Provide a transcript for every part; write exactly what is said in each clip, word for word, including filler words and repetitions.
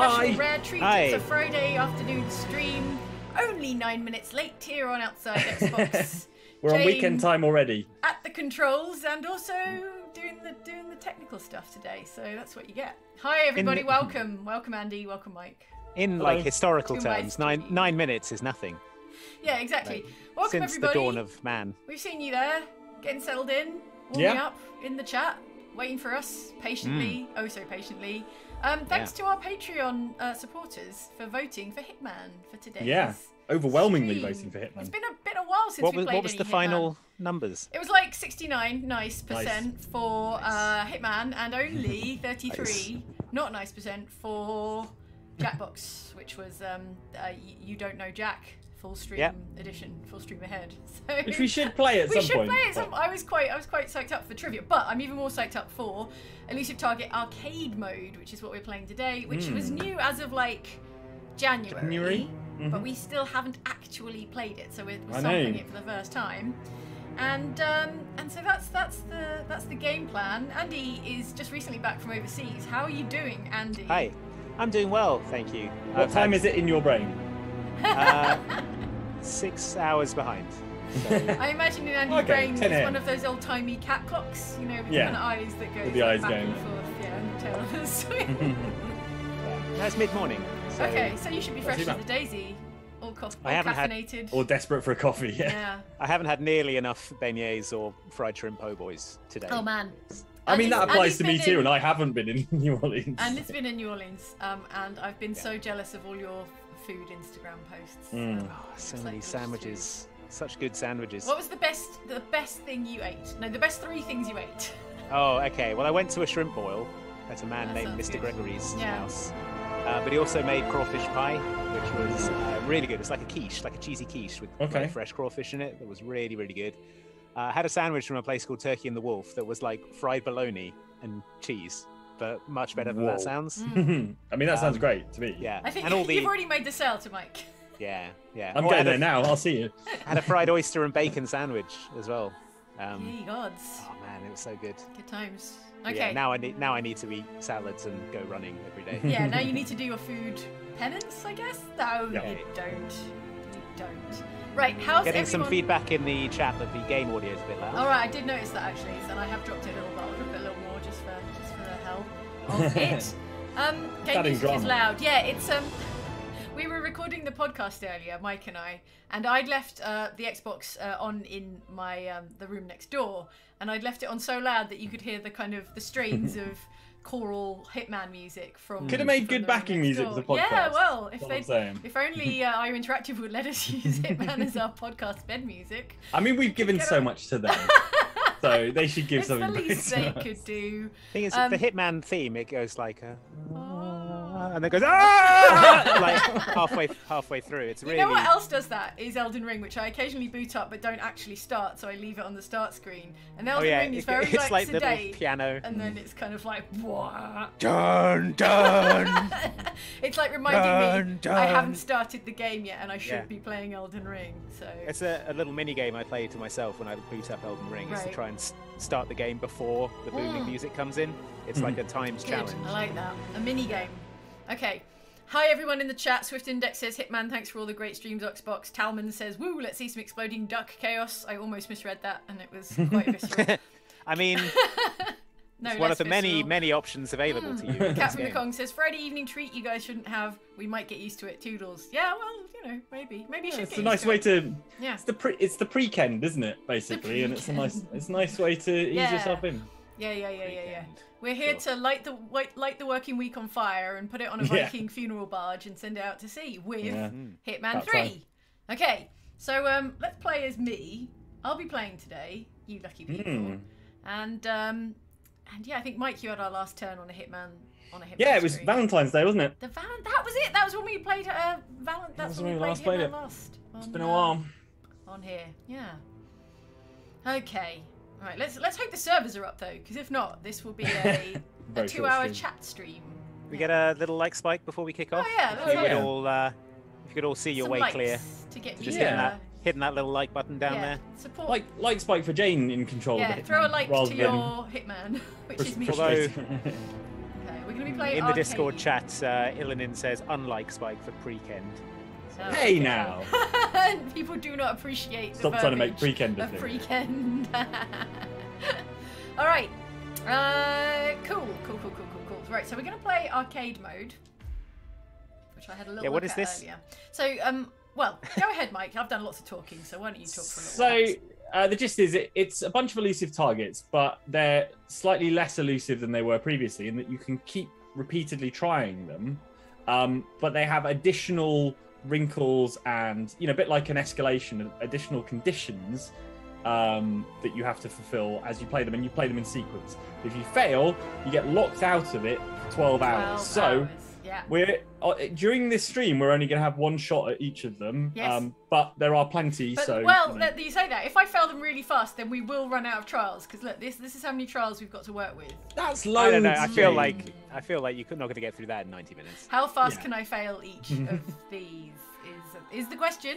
special Hi. Rare treat. Hi. It's a Friday afternoon stream. Only nine minutes late here on Outside Xbox. We're Jane on weekend time already. At the controls and also doing the doing the technical stuff today. So that's what you get. Hi everybody, the... welcome, welcome Andy, welcome Mike. In like Hello. Historical welcome terms, nine nine minutes is nothing. Yeah, exactly. No. Welcome Since everybody. Since the dawn of man. We've seen you there, getting settled in, warming yeah. up in the chat, waiting for us patiently, mm. oh so patiently. Um, thanks yeah. to our Patreon uh, supporters for voting for Hitman for today. Yeah, overwhelmingly stream. voting for Hitman. It's been a been a while since what we was, played What was any the Hitman. final numbers? It was like sixty-nine nice percent nice. for nice. Uh, Hitman and only thirty-three nice. not nice percent for Jackbox, which was um, uh, You Don't Know Jack. Full stream yep. edition, full stream ahead. So, which we should play at some point. We should play at some. I was quite, I was quite psyched up for trivia, but I'm even more psyched up for Elusive Target Arcade Mode, which is what we're playing today, which mm. was new as of like January. January, mm-hmm. but we still haven't actually played it, so we're, we're sampling it for the first time. And um, and so that's that's the that's the game plan. Andy is just recently back from overseas. How are you doing, Andy? Hi, I'm doing well, thank you. What I've time had... is it in your brain? uh, six hours behind. So. I imagine in Andy's okay, brain it's one of those old-timey cat clocks, you know, with yeah. the kind of eyes that go with the eyes back going. and forth. Yeah, and tell us. yeah. That's mid-morning. So okay, so you should be fresh as a daisy, all, co all I haven't caffeinated, had, or desperate for a coffee. Yeah. yeah. I haven't had nearly enough beignets or fried shrimp po' boys today. Oh man. I and mean, that applies to me in, too, and I haven't been in New Orleans. And it's been in New Orleans, um, and I've been yeah. so jealous of all your food Instagram posts. Mm. Um, oh, so many sandwiches. Too. Such good sandwiches. What was the best the best thing you ate? No, the best three things you ate. Oh, okay. Well, I went to a shrimp boil at a man that named Mister Good. Gregory's yeah. house. Uh, but he also made crawfish pie, which was uh, really good. It's like a quiche, like a cheesy quiche with okay. like, fresh crawfish in it. That was really, really good. I uh, had a sandwich from a place called Turkey and the Wolf that was like fried bologna and cheese, but much better than Whoa. that sounds. Mm. I mean, that um, sounds great to me. Yeah, I think and all the... you've already made the sale to Mike. Yeah, yeah. I'm oh, going there a... now. I'll see you. Had a fried oyster and bacon sandwich as well. Um, Yay, gods. Oh man, it was so good. Good times. Okay. Yeah, now I need now I need to eat salads and go running every day. Yeah. Now you need to do your food penance, I guess. No, yeah. you don't. You don't. Right, how's Getting everyone... some feedback in the chat that the game audio is a bit loud. All right, I did notice that actually, and I have dropped it a little bit, I'll drop it a little more just for just for the hell of it. Um, game music is loud. Yeah, it's um, we were recording the podcast earlier, Mike and I, and I'd left uh, the Xbox uh, on in my um, the room next door, and I'd left it on so loud that you could hear the kind of the strains of choral Hitman music from could have made good backing music for the podcast. Yeah, well, if they, if only uh, I O Interactive would let us use Hitman as our podcast bed music. I mean, we've given so on. much to them, so they should give it's something. The least they us. could do. The thing is, um, the Hitman theme it goes like a, uh, and then goes ah, like halfway halfway through. It's really. You know what else does that is Elden Ring, which I occasionally boot up but don't actually start, so I leave it on the start screen. And Elden oh, yeah. Ring is very it's like, like sedate, the piano, and then it's kind of like. Dun, dun. It's like reminding dun, me dun. I haven't started the game yet and I should yeah. be playing Elden Ring. So it's a, a little mini game I play to myself when I boot up Elden Ring right. is to try and start the game before the booming mm. music comes in. It's mm. like a times Good. challenge. I like that. A mini game. Okay. Hi everyone in the chat. Swift Index says Hitman, thanks for all the great streams. Xbox Talman says woo, let's see some exploding duck chaos. I almost misread that and it was quite visceral. I mean. No, it's one of the many, small. many options available mm. to you. Cat from the Kong says, Friday evening treat you guys shouldn't have. We might get used to it. Toodles. Yeah, well, you know, maybe. Maybe you yeah, should it's get a nice way to... to... Yeah. It's the pre It's the pre-kend, isn't it, basically? And it's a nice It's a nice way to ease yeah. yourself in. Yeah, yeah, yeah, yeah, yeah. We're here sure. to light the light the working week on fire and put it on a Viking yeah. funeral barge and send it out to sea with yeah. Hitman About three. Time. Okay, so um, let's play as me. I'll be playing today, you lucky people. Mm. And... Um, And yeah, I think Mike, you had our last turn on a Hitman. On a Hitman. Yeah, it was screen. Valentine's Day, wasn't it? The val that was it. That was when we played. Uh, val that's when we, when we played last Hitman played it. Last. On, it's been a while. Uh, on here, yeah. Okay, all right. Let's let's hope the servers are up though, because if not, this will be a, a two-hour chat stream. We yeah. get a little like spike before we kick off. Oh yeah, that's if, right. you all, uh, if you could all see your Some way clear. To get so just yeah. that. Hitting that little like button down yeah. there. Support. Like, like spike for Jane in control. Yeah, of the throw a like to your Hitman, which is me. Although, okay, We're going to be playing In arcade. The Discord chat, uh, Ilanin says, unlike Spike for pre-kend. So, hey now! People do not appreciate Stop the trying to make pre-kend a pre-kend. All right. Uh, cool, cool, cool, cool, cool, cool. Right, so we're going to play arcade mode, which I had a little yeah, what look is at this? earlier. So, um, well, go ahead, Mike. I've done lots of talking, so why don't you talk for a little bit? So, uh, the gist is it, it's a bunch of elusive targets, but they're slightly less elusive than they were previously in that you can keep repeatedly trying them, um, but they have additional wrinkles and, you know, a bit like an escalation, additional conditions Um, that you have to fulfill as you play them, and you play them in sequence. If you fail, you get locked out of it for twelve hours. So hours. Yeah. we're uh, during this stream, we're only going to have one shot at each of them. Yes. Um, but there are plenty. But, so well, you, know. you say that. If I fail them really fast, then we will run out of trials. Because look, this this is how many trials we've got to work with. That's loads. I don't know. I feel like I feel like you're not going to get through that in ninety minutes. How fast yeah. can I fail each of these? Is is the question.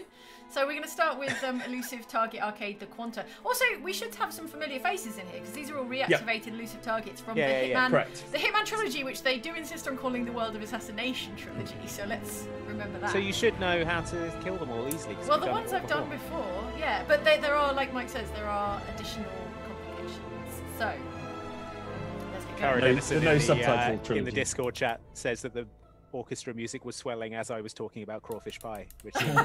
So we're going to start with um, Elusive Target Arcade, the Quanta. Also, we should have some familiar faces in here, because these are all reactivated yep. elusive targets from yeah, the, yeah, Hitman, yeah, the Hitman trilogy, which they do insist on calling the World of Assassination trilogy. So let's remember that. So you should know how to kill them all easily. Well, the ones I've before. done before, yeah. But they, there are, like Mike says, there are additional complications. So let's get going. No, Edison, no, in, no the, uh, in the Discord chat says that the orchestra music was swelling as I was talking about crawfish pie, which is...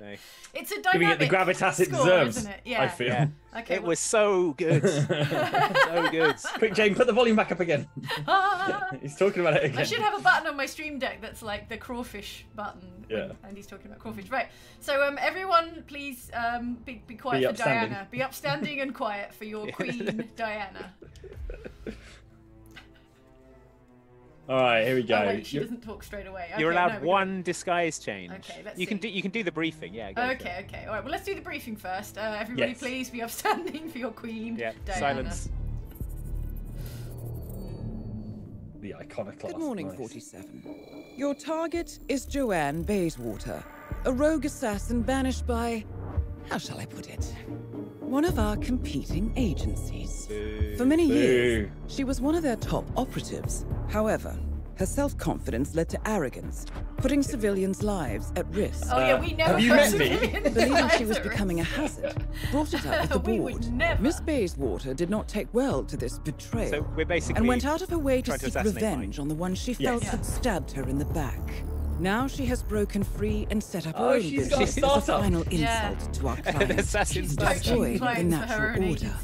No. It's a dynamic the gravitas it score, deserves, isn't it? Yeah. I feel. Yeah. Okay, it well. was so good. so good. Quick, Jane, put the volume back up again. Ah, he's talking about it again. I should have a button on my stream deck that's like the crawfish button. Yeah. And he's talking about crawfish. Right. So um, everyone, please um, be, be quiet be for upstanding. Diana. Be upstanding and quiet for your queen, Diana. All right, here we go. Oh, wait, she you're, doesn't talk straight away. Okay, you're allowed no, one gonna... disguise change. Okay, let's you see. Can do, you can do the briefing, yeah. Go okay, okay. All right, well, let's do the briefing first. Uh, everybody, yes. please be upstanding for your queen, yeah. Diana. Silence. The iconoclast. Good morning, nice. forty-seven. Your target is Joanne Bayswater, a rogue assassin banished by... How shall I put it? One of our competing agencies. Boo, For many boo. years, she was one of their top operatives. However, her self-confidence led to arrogance, putting civilians' lives at risk. Oh uh, yeah, we never met me. Believing she was becoming a hazard, brought it up with the board. Miss Bayswater did not take well to this betrayal, so we're basically and went out of her way to seek to revenge Mike. on the one she yes. felt yeah. had stabbed her in the back. Now she has broken free and set up her oh, own business as a final insult yeah. to our clients. She's destroyed the natural order.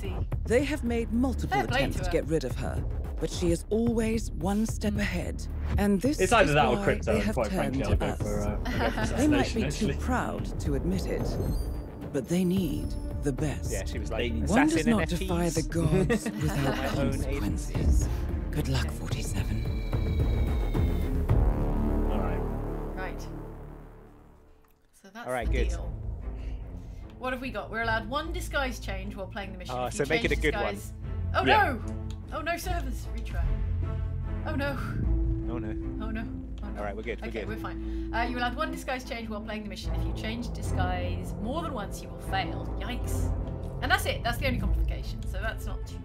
They have made multiple attempts to, to get rid of her, but she is always one step mm. ahead. And this it's either is that or crypto, they have quite turned frankly, to us. For, uh, they might be actually. too proud to admit it, but they need the best. Yeah, she was like, one does not N F Ts. Defy the gods without consequences. Good luck, forty-seven. That's All right, good. Deal. What have we got? We're allowed one disguise change while playing the mission. Oh, uh, so make it a good disguise... one. Oh yeah. no! Oh no, servers. Retry. Oh no. Oh no. Oh no. Oh, no. All right, we're good. We're okay, good. we're fine. Uh, you're allowed one disguise change while playing the mission. If you change disguise more than once, you will fail. Yikes. And that's it. That's the only complication. So that's not too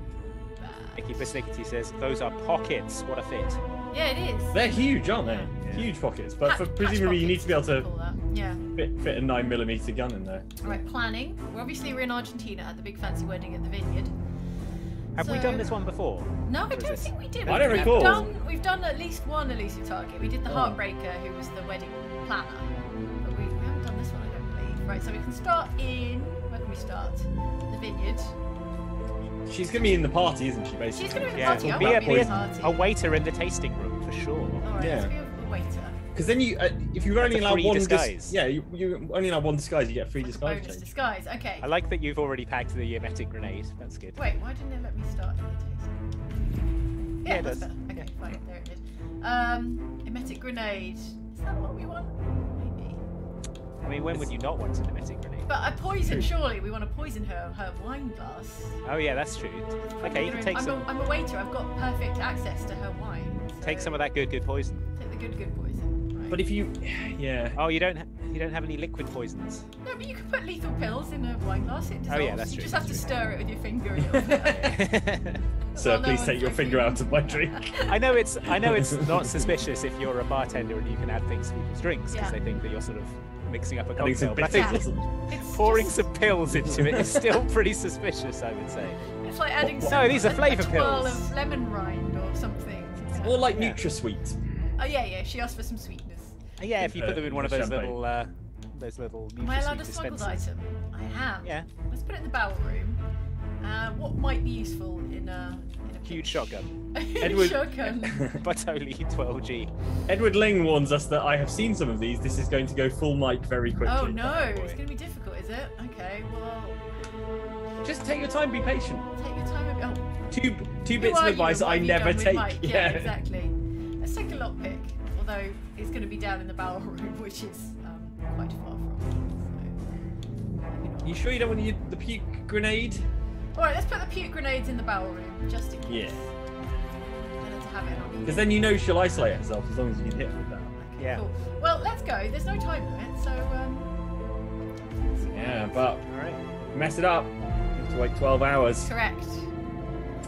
bad. Nicky Persnickety says, those are pockets. What a fit. Yeah, it is. They're huge, aren't they? Yeah. Huge pockets, but for presumably you need to be able to yeah. fit, fit a nine millimeter gun in there. Right, planning. Well, obviously we're in Argentina at the big fancy wedding at the vineyard. Have so... we done this one before? No, I don't think we did. I don't we've recall. Done, we've done at least one elusive target. We did the oh. Heartbreaker, who was the wedding planner. But we, we haven't done this one, I don't believe. Right, so we can start in... Where can we start? The vineyard. She's going to be in the party, isn't she, basically? She's going to be in the party. Yeah. I'll be a, party. a waiter in the tasting room, for sure. All right, yeah. Because then you, uh, if you only allow one disguise, yeah, you, you only allow one disguise, you get free like disguise. Bonus disguise, okay. I like that you've already packed the emetic grenade. That's good. Wait, why didn't they let me start? In the yeah, yeah, that's better. Okay, yeah. fine. There it is. Um, emetic grenade. Is that what we want? Maybe. I mean, when would you not want an emetic grenade? But a poison, true. surely. We want to poison her her wine glass. Oh yeah, that's true. That's okay, you can take I'm some. A, I'm a waiter. I've got perfect access to her wine. So take some of that good, good poison. Take the good, good poison. Right. But if you, yeah. Oh, you don't, ha you don't have any liquid poisons. No, but you can put lethal pills in a wine glass. It dissolves. Oh yeah, that's you true. You just that's have true. to stir it with your finger. And it'll So please take your finger out of my drink. I know it's I know it's not suspicious if you're a bartender and you can add things to people's drinks because yeah. they think that you're sort of mixing up a cocktail. But I think yeah. pouring just... some pills into it is still pretty suspicious, I would say. It's like adding what, what? some, no, these are flavour pills. Of lemon rind or something. Or like yeah. NutraSweet. Oh yeah, yeah. She asked for some sweetness. Uh, yeah, if you put them in one of those champagne. little uh, those little. Am I allowed a smuggled item? I am. Yeah. Let's put it in the barrel room. Uh, what might be useful in a, in a huge shotgun? Edward, shotgun. But only twelve G. Edward Ling warns us that I have seen some of these. This is going to go full mic very quickly. Oh no, oh, it's going to be difficult, is it? Okay, well. Just take your time, be patient. Take your time. And... Oh. Two two Who bits of advice I never take. Yeah, yeah, exactly. Let's take a lockpick. Although it's going to be down in the barrel room, which is um, quite far from. So... You sure you don't want to use the puke grenade? Alright, let's put the puke grenades in the barrel room, just in case. Yeah. Because then you know she'll isolate herself as long as you can hit her with that. Okay, yeah. Cool. Well, let's go. There's no time limit, so. Um, yeah, but right. mess it up. You have to wait twelve hours. Correct.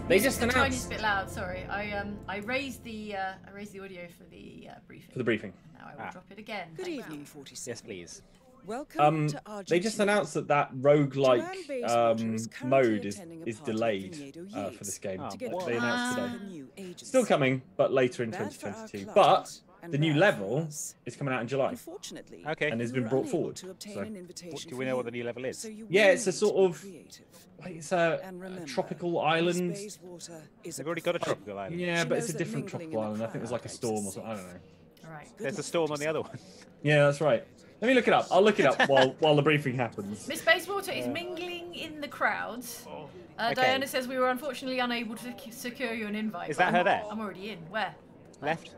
They just announced. The tiniest bit loud. Sorry, I um I raised the uh, I raised the audio for the uh, briefing. For the briefing. And now I will ah. drop it again. Good evening, forty-six. Yes, please. Welcome um, to Argentina. They just announced that that roguelike um, mode is, is delayed uh, for this game. Oh, what? They announced ah. today. Still coming, but later in twenty twenty-two. But the new level is coming out in July. Okay. And has been brought forward. So. What, do we know what the new level is? So yeah, it's a sort of... Like it's a, remember, a tropical island. They've already got a tropical island. Yeah, but it's a different tropical island. I think there's like a storm or something. I don't know. Right. There's a storm on the other one. Yeah, that's right. Let me look it up. I'll look it up while while the briefing happens. Miss Bayswater is mingling in the crowds. Uh, okay. Diana says we were unfortunately unable to secure you an invite. Is that her there? I'm already in. Where? Left,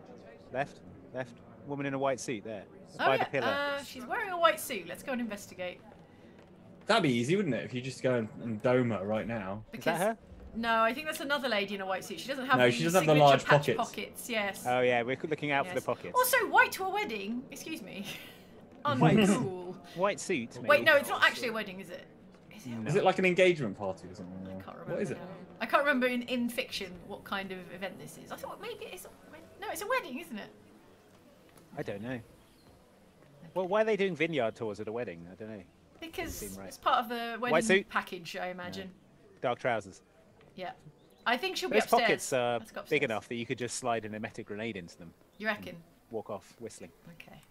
left, left. Woman in a white suit there. Oh, by yeah. the pillar. Uh, she's wearing a white suit. Let's go and investigate. That'd be easy, wouldn't it? If you just go and, and dome her right now. Because, is that her? No, I think that's another lady in a white suit. She doesn't have. No, she doesn't have the large pockets. pockets. Yes. Oh yeah, we're looking out yes. for the pockets. Also, white to a wedding. Excuse me. White, white suit. Maybe. Wait, no, it's not actually a wedding, is it? Is it, no. is it like an engagement party or something? I can't remember. What is it? I can't remember in, in fiction what kind of event this is. I thought maybe it's a, no, it's a wedding, isn't it? I don't know. Well, why are they doing vineyard tours at a wedding? I don't know. Because right. it's part of the wedding white suit? package, I imagine. Yeah. Dark trousers. Yeah, I think she'll Those be upstairs. Pockets are upstairs. big enough that you could just slide an emetic grenade into them. You reckon? Walk off whistling. Okay.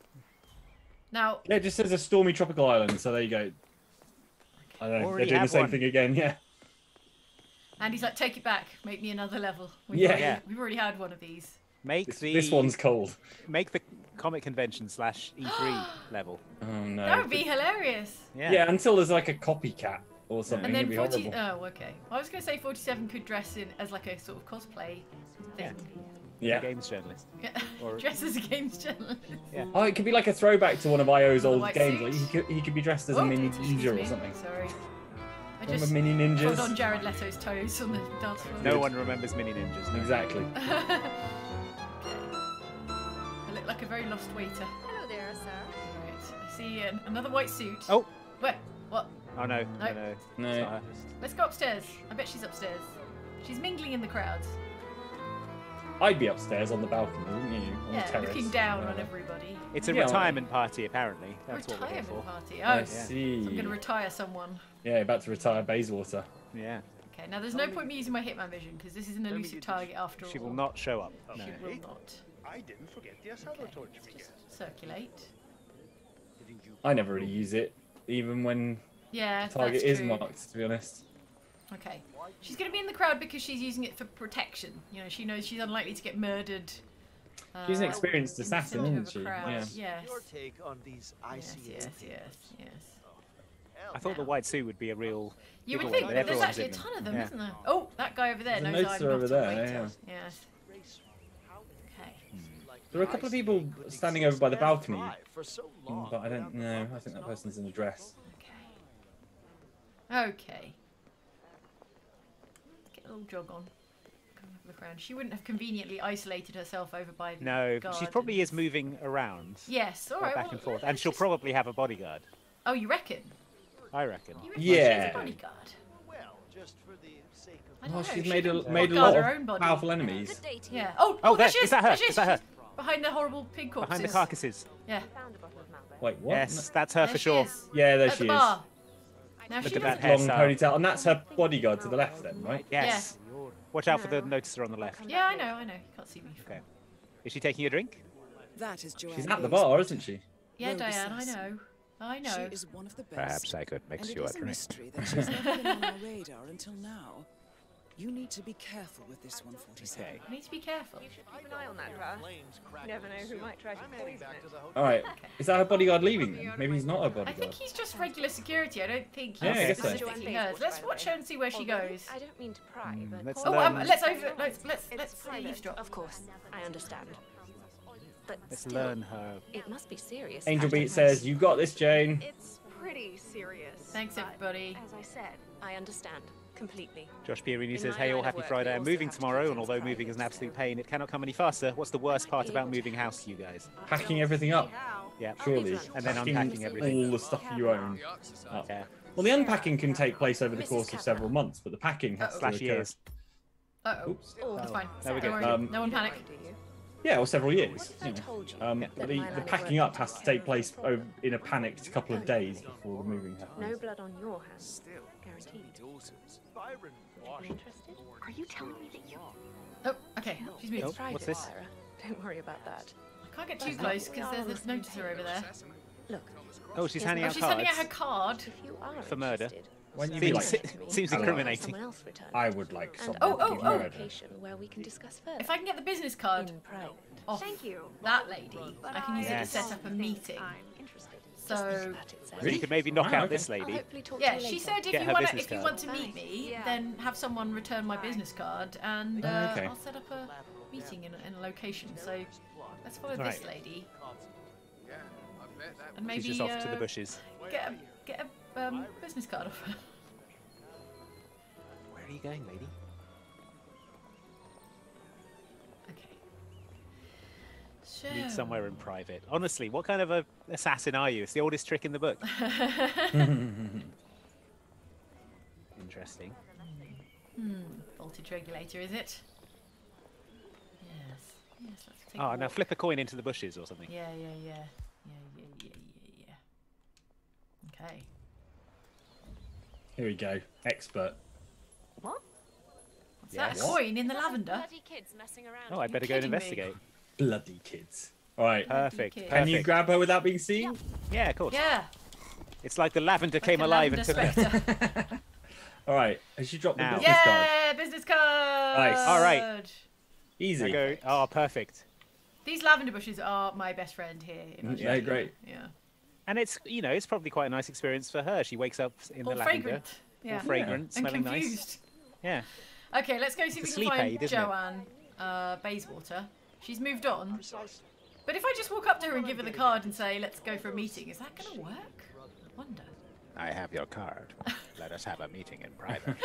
Now, yeah, it just says a stormy tropical island, so there you go. I don't know, they're doing the same one. thing again, yeah. And he's like, take it back, make me another level. We've yeah. Already, yeah. We've already had one of these. Make this, the, this one's cold. Make the comic convention slash E three level. Oh, no. That would be hilarious. Yeah. yeah, until there's like a copycat or something. And then forty, oh, okay. Well, I was going to say forty-seven could dress in as like a sort of cosplay thing. Yeah. Yeah. A games journalist. Yeah. Or... Dressed as a games journalist. Yeah. Oh, it could be like a throwback to one of I O's old games. Like he could he could be dressed as oh, a mini ninja or something. Sorry. I Remember just mini ninjas? Hold on Jared Leto's toes on the dance floor. No one remembers mini ninjas. No. Exactly. Okay. I look like a very lost waiter. Hello there, sir. Right. I see uh, another white suit. Oh. Where? What? Oh no. No. No. no. no. Let's go upstairs. I bet she's upstairs. She's mingling in the crowds. I'd be upstairs on the balcony, wouldn't you? On yeah, the terrace, looking down on everybody. It's a yeah, retirement party, apparently. That's retirement what we're here for. party. Oh, I see. So I'm going to retire someone. Yeah, about to retire Bayswater. Yeah. Okay. Now, there's no point me using my Hitman vision because this is an elusive target after all. She will not show up. No. She will not. I didn't forget the okay, just circulate. I never really use it, even when yeah, the target is marked. To be honest. Okay. She's going to be in the crowd because she's using it for protection. You know, she knows she's unlikely to get murdered. Uh, she's an experienced assassin, isn't she? Yeah. Yes. Your take on these icy yes, yes, yes, yes. I thought now. the white suit would be a real... You would think, but there's actually a ton of them, yeah. isn't there? Oh, that guy over there there's knows I'm not over there, yeah. Yes. Okay. There are a couple of people standing over by the balcony, but I don't know. I think that person's in a dress. Okay. Okay. Little jog on. She wouldn't have conveniently isolated herself over by the No, guard she probably and... is moving around. Yes, all right. Back well, and forth. And she'll just... probably have a bodyguard. Oh, you reckon? I reckon. You reckon yeah. She has a bodyguard? Well, just for the Oh, she's made a made a lot of powerful enemies. Yeah. Oh, oh, there she is. Is that her? Is that her? Behind the horrible pig corpses. Behind the carcasses. Yeah. Wait, what? Yes, that's her for sure. Yeah, there she is. Now look at that long ponytail, and that's her bodyguard to the left, then, right? Yes. Yeah. Watch out for the noticer on the left. Yeah, I know, I know. You can't see me. Okay. Is she taking a drink? That is Joanne. She's at the bar, isn't she? Yeah, Diane, I know. I know. She is one of the best. Perhaps I could mix you a drink. It is a mystery that she's never been on our radar until now. You need to be careful with this one forty-seven. Okay. You need to be careful. You should keep an eye on that, Ra. You never know who might try to poison it. Alright, is that her bodyguard leaving then? Maybe he's not her bodyguard. I think he's just regular security. I don't think he's yeah, I guess so. Hers. Let's watch her and see where she goes. I don't mean to pry, but... Let's oh, um, let's over... Let's, let's, let's eavesdrop. Of course, I understand. But let's still, learn her. It must be serious. Angel Beat says, you got this, Jane. It's pretty serious. Thanks, everybody. As I said, I understand. Completely. Josh Pierini says, hey all, happy Friday. I'm moving tomorrow, and although moving is an absolute pain, it cannot come any faster. What's the worst part about moving house to you guys? Hacking everything up. Yeah, surely. And then unpacking everything. All the stuff you own. Oh. Yeah. Well, the unpacking can take place over the course of several months, but the packing has slash years. Uh-oh. Oops. Oh, that's fine. There we go. Um, no one panic. Yeah, or several years. You know. um, but the, the packing up has to take place over, in a panicked couple of days before the moving happens. No blood on your hands. Interested? Are you telling me that you... Oh, okay. She's moving. Oh, what's this? Don't worry about that. I can't get too close because there's this noticer over there. Look. Oh, she's handing out cards. She's handing out her card for murder. When you seems, like, seems incriminating. I would like some. Oh, oh, oh! Where we can discuss further. If I can get the business card off thank you. That lady, but I can use yes. it to set up a meeting. So really? You could maybe knock wow, out okay. this lady. Yeah, she said if you want if you want to meet me, yeah. then have someone return my business card, and uh, okay. I'll set up a meeting in, in a location. So let's follow right. this lady. And maybe she's just off uh, to the bushes. Get a, get a um, business card off her. Where are you going, lady? Sure. Meet somewhere in private. Honestly, what kind of a assassin are you? It's the oldest trick in the book. Interesting. Hmm. Voltage regulator, is it? Yes. Yes. Let's take oh, now flip a coin into the bushes or something. Yeah, yeah, yeah, yeah, yeah, yeah, yeah, yeah. Okay. Here we go. Expert. What? What's yes. that a coin in the lavender? Oh, I better go and investigate. Me? Bloody kids. All right. Perfect. Perfect. Can you grab her without being seen? Yep. Yeah, of course. Yeah. It's like the lavender like came alive and took her. All right. Has she dropped now. the business yeah, card? Yeah, business card. Nice. All right. Easy. Go. Oh, perfect. These lavender bushes are my best friend here. In yeah, great. Yeah. And it's, you know, it's probably quite a nice experience for her. She wakes up in all the fragrant. lavender. Yeah. All fragrant. Yeah. Smelling and confused. nice. Yeah. Okay, let's go see it's if we can find aid, Joanne uh, Bayswater. She's moved on. But if I just walk up to her and give her the card and say, let's go for a meeting, is that going to work? I wonder. I have your card. Let us have a meeting in private.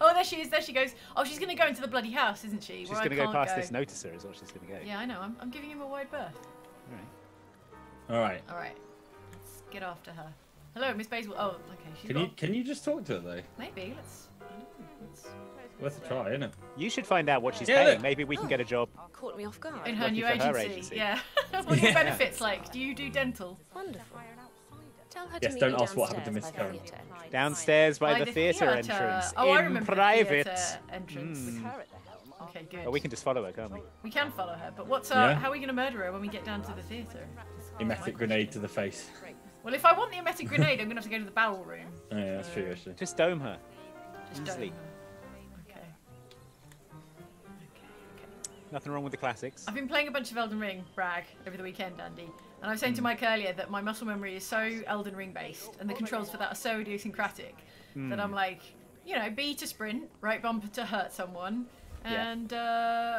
Oh, there she is. There she goes. Oh, she's going to go into the bloody house, isn't she? She's going to go past go. this noticer is what she's going to go. Yeah, I know. I'm, I'm giving him a wide berth. All right. All right. All right. Let's get after her. Hello, Miss Basil. Oh, okay. She's can, you, can you just talk to her, though? Maybe. Let's... let's Worth a try, isn't it? You should find out what she's yeah, paying. Look. Maybe we can oh, get a job. Caught me off guard. In her new agency. Her agency. Yeah. What are your benefits like? Do you do dental? Wonderful. Tell her yes, to don't ask what happened to Miss Curran. Downstairs by, by the, the theatre entrance. Oh, in I remember private. The entrance. Mm. Okay, good. Well, we can just follow her, can't we? We can follow her, but what's our, yeah. how are we going to murder her when we get down to the theatre? Emetic grenade to the face. Well, if I want the emetic grenade, I'm going to have to go to the barrel room. Oh, yeah, that's true, actually. Just dome her. Just dome her. Nothing wrong with the classics. I've been playing a bunch of Elden Ring, brag, over the weekend, Andy. And I was saying mm. to Mike earlier that my muscle memory is so Elden Ring based, and the controls for that are so idiosyncratic, mm. that I'm like, you know, B to sprint, right bumper to hurt someone, and... Yeah.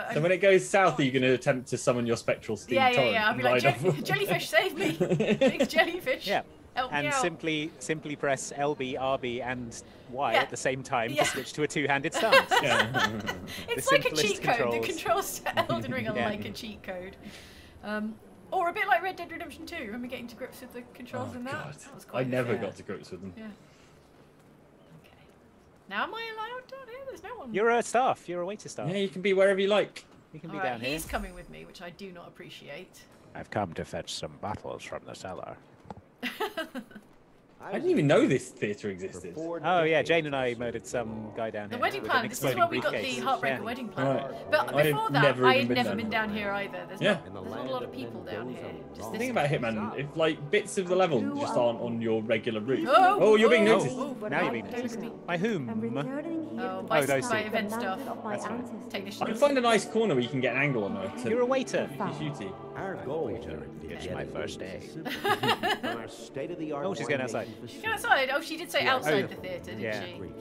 Uh, so when it goes south, are you going to attempt to summon your spectral steam torrent? Yeah, yeah, yeah. I'll be like, Jell jellyfish, save me! Big jellyfish! Yeah. Help and me out. simply simply press L B, R B, and Y yeah. at the same time yeah. to switch to a two-handed stance. Yeah. It's the like a cheat controls. code. The controls to Elden Ring are yeah. like a cheat code. Um, or a bit like Red Dead Redemption two. Remember getting to grips with the controls oh, in that? God. that was quite I never fair. got to grips with them. Yeah. Okay. Now am I allowed down here? There's no one. You're a staff. You're a waiter staff. Yeah, you can be wherever you like. You can All be right, down he's here. He's coming with me, which I do not appreciate. I've come to fetch some bottles from the cellar. I didn't even know this theatre existed. Oh yeah, Jane and I murdered some guy down here. The wedding plan. This is where we got the heartbreaker yeah. wedding plan. Right. But before that, I had never been down here either. There's, yeah. not, there's not a lot of people down here. Just the thing about Hitman, if like bits of the level just aren't on your regular route. Oh, oh you're being noticed. Oh, now you're being noticed. By whom? Oh, by, oh, by, by event staff. That's right. Technicians. I can find a nice corner where you can get an angle on her. You're a waiter. Our goal is my first day. Oh, she's going outside. She's going outside. Oh, she did say outside the theatre, didn't yeah. she? Well,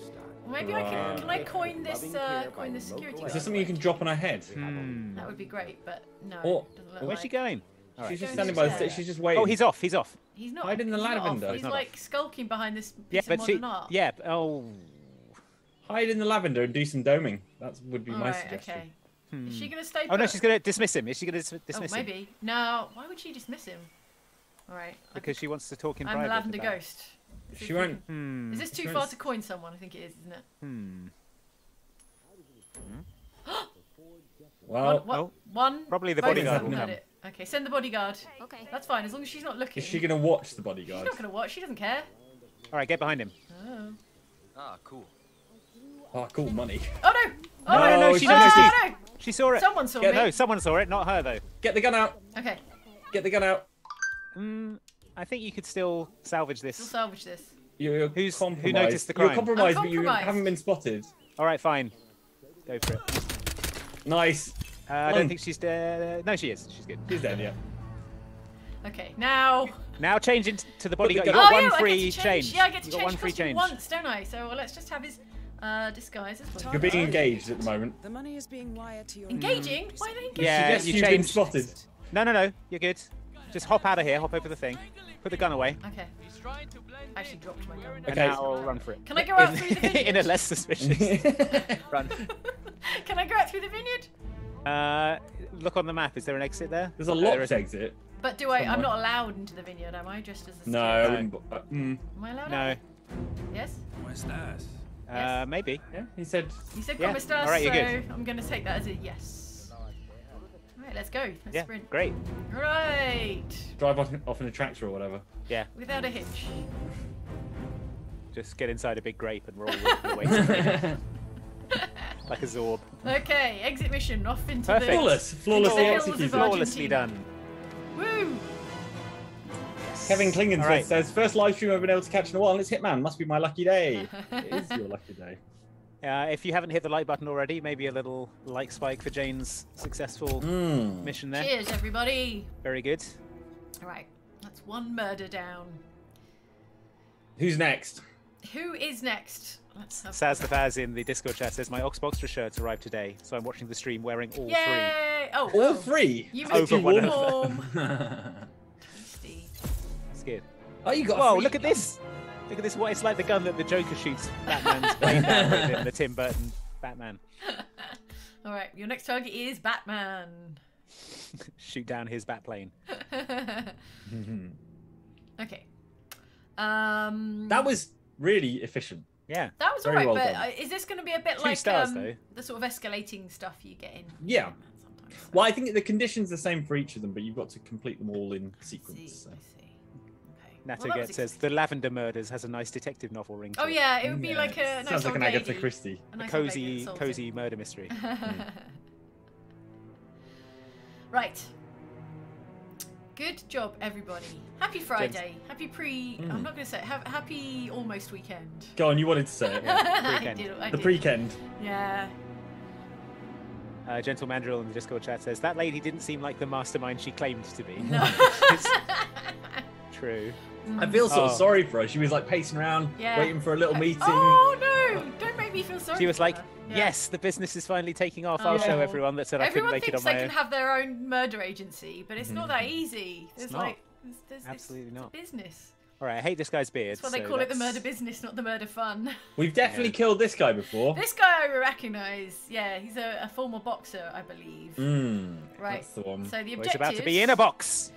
maybe I can. Can I coin this? Uh, coin this security guard? Is there something you can drop on her head? Hmm. That would be great, but no. Or, where's like. she going? Right. She's just standing by the stage. She's just waiting. Oh, he's off. He's off. He's not. Hiding in the ladder window. He's, he's not like off. skulking behind this piece yeah, of but modern she, art. Yeah. But, oh. Hide in the lavender and do some doming. That would be All my right, suggestion. Okay. Hmm. Is she gonna stay? Put? Oh no, she's gonna dismiss him. Is she gonna dis dismiss oh, him? Maybe. No. Why would she dismiss him? All right. Because she wants to talk in I'm private. I'm the Lavender about. Ghost. Is she won't. Hmm. Is this too far to coin someone? I think it is, isn't it? Hmm. well, one, oh, one probably the bodyguard will come. Okay, send the bodyguard. Okay. That's fine, as long as she's not looking. Is she gonna watch the bodyguard? She's not gonna watch. She doesn't care. All right, get behind him. Oh. Ah, cool. Ah, cool money. Oh no! Oh no! no, no she noticed. Oh, no. She saw it. Someone saw it. No, someone saw it. Not her though. Get the gun out. Okay. Get the gun out. Mm, I think you could still salvage this. Still salvage this. You're Who's, who noticed the crime? You're compromised, but you haven't been spotted. All right, fine. Go for it. Nice. Uh, I don't think she's dead. No, she is. She's good. She's dead, yeah. Okay, now... Now change into to the bodyguard. You've got oh, one yeah, free change. change. Yeah, I get to change free change. once, don't I? So well, let's just have his uh, disguise as well. You're being engaged at the moment. The money is being wired to your... Engaging? Why are they engaging? Yeah, you you've been spotted. No, no, no. You're good. Just hop out of here, hop over the thing, put the gun away. Okay. I actually dropped my gun. Okay, now I'll run for it. Can I go out in, through the vineyard? In a less suspicious. Run. Can I go out through the vineyard? Uh, look on the map. Is there an exit there? There's a lot of exit. But do I? Somewhere. I'm not allowed into the vineyard, am I? Just as a no. I wouldn't, uh, mm. Am I allowed? No. Out? Yes. Where's that? Uh, yes. maybe. Yeah. He said. He said, yeah. "Come yeah. All right, you're good. So I'm going to take that as a yes. Right, let's go. Let's yeah, sprint. Great. Right. Drive off, off in a tractor or whatever. Yeah. Without a hitch. Just get inside a big grape and we're all walking away. Like a Zorb. Okay, exit mission. Off into Perfect. the... Flawless. Flawlessly executed. Flawlessly done. Woo! Yes. Kevin Klingenson right. says, first live stream I've been able to catch in a while and it's Hitman. Must be my lucky day. It is your lucky day. Uh, if you haven't hit the like button already, maybe a little like spike for Jane's successful mm. mission there. Cheers, everybody. Very good. All right, that's one murder down. Who's next? Who is next? Let's have Saz the Faz in the Discord chat says, my Oxboxtra shirts arrived today, so I'm watching the stream wearing all Yay! three. Oh, all oh. three? You've Over one warm. Tasty. That's good. Oh, you got Whoa, look gun. at this. Look at this! What it's like the gun that the Joker shoots Batman's playing down with in the Tim Burton Batman. All right, your next target is Batman. Shoot down his Batplane. Okay. Um. That was really efficient. Yeah. That was alright, well but done. Is this going to be a bit Two like stars, um, the sort of escalating stuff you get in? Yeah. Batman sometimes, so. Well, I think the conditions are the same for each of them, but you've got to complete them all in sequence. I see, so. I see. Nato well, Get says, the Lavender Murders has a nice detective novel ring to it. Oh yeah, it would be yeah. like a nice Sounds like an lady. Agatha Christie. A, nice a cozy, cozy murder mystery. mm. Right. Good job, everybody. Happy Friday. James. Happy pre... Mm. I'm not going to say it. Ha happy almost weekend. Go on, you wanted to say it. Yeah. Pre I did, I the pre-kend. Yeah. Uh, Gentle Mandrill in the Discord chat says, that lady didn't seem like the mastermind she claimed to be. No. True. I feel sort oh. of sorry for her. She was like pacing around, yeah. waiting for a little meeting. Oh no! Don't make me feel sorry. She was like, for her. Yeah. "Yes, the business is finally taking off. Oh, I'll yeah. show everyone that said I everyone couldn't make it on my own." Everyone thinks they can have their own murder agency, but it's mm. not that easy. It's, it's not. like there's, there's, absolutely it's, not it's a business. All right, I hate this guy's beard. That's why they so call that's... it the murder business, not the murder fun. We've definitely yeah. killed this guy before. This guy I recognise. Yeah, he's a, a former boxer, I believe. Mm. Right. That's the one. So the objective. He's about to be in a box.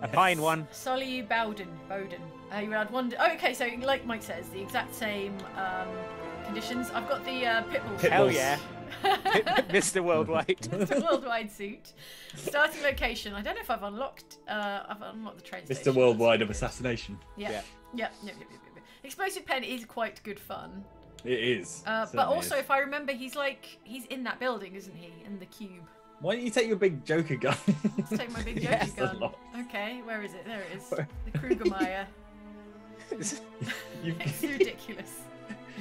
A fine one. Sully Bowden. Bowden. Uh, you had one. Oh, okay, so like Mike says, the exact same um, conditions. I've got the uh, Pitbull. Hell yeah. Mister Worldwide. Mister Worldwide suit. Starting location. I don't know if I've unlocked. Uh, I've unlocked the train station. Mister Worldwide of Assassination. Yeah. Yeah. Yeah. Yep, yep, yep, yep. Explosive Pen is quite good fun. It is. Uh, but also, is. if I remember, he's like he's in that building, isn't he? In the cube. Why don't you take your big Joker gun? Let's take my big Joker yes, gun. Okay, where is it? There it is. Where? The Krugermeyer. you... It's ridiculous.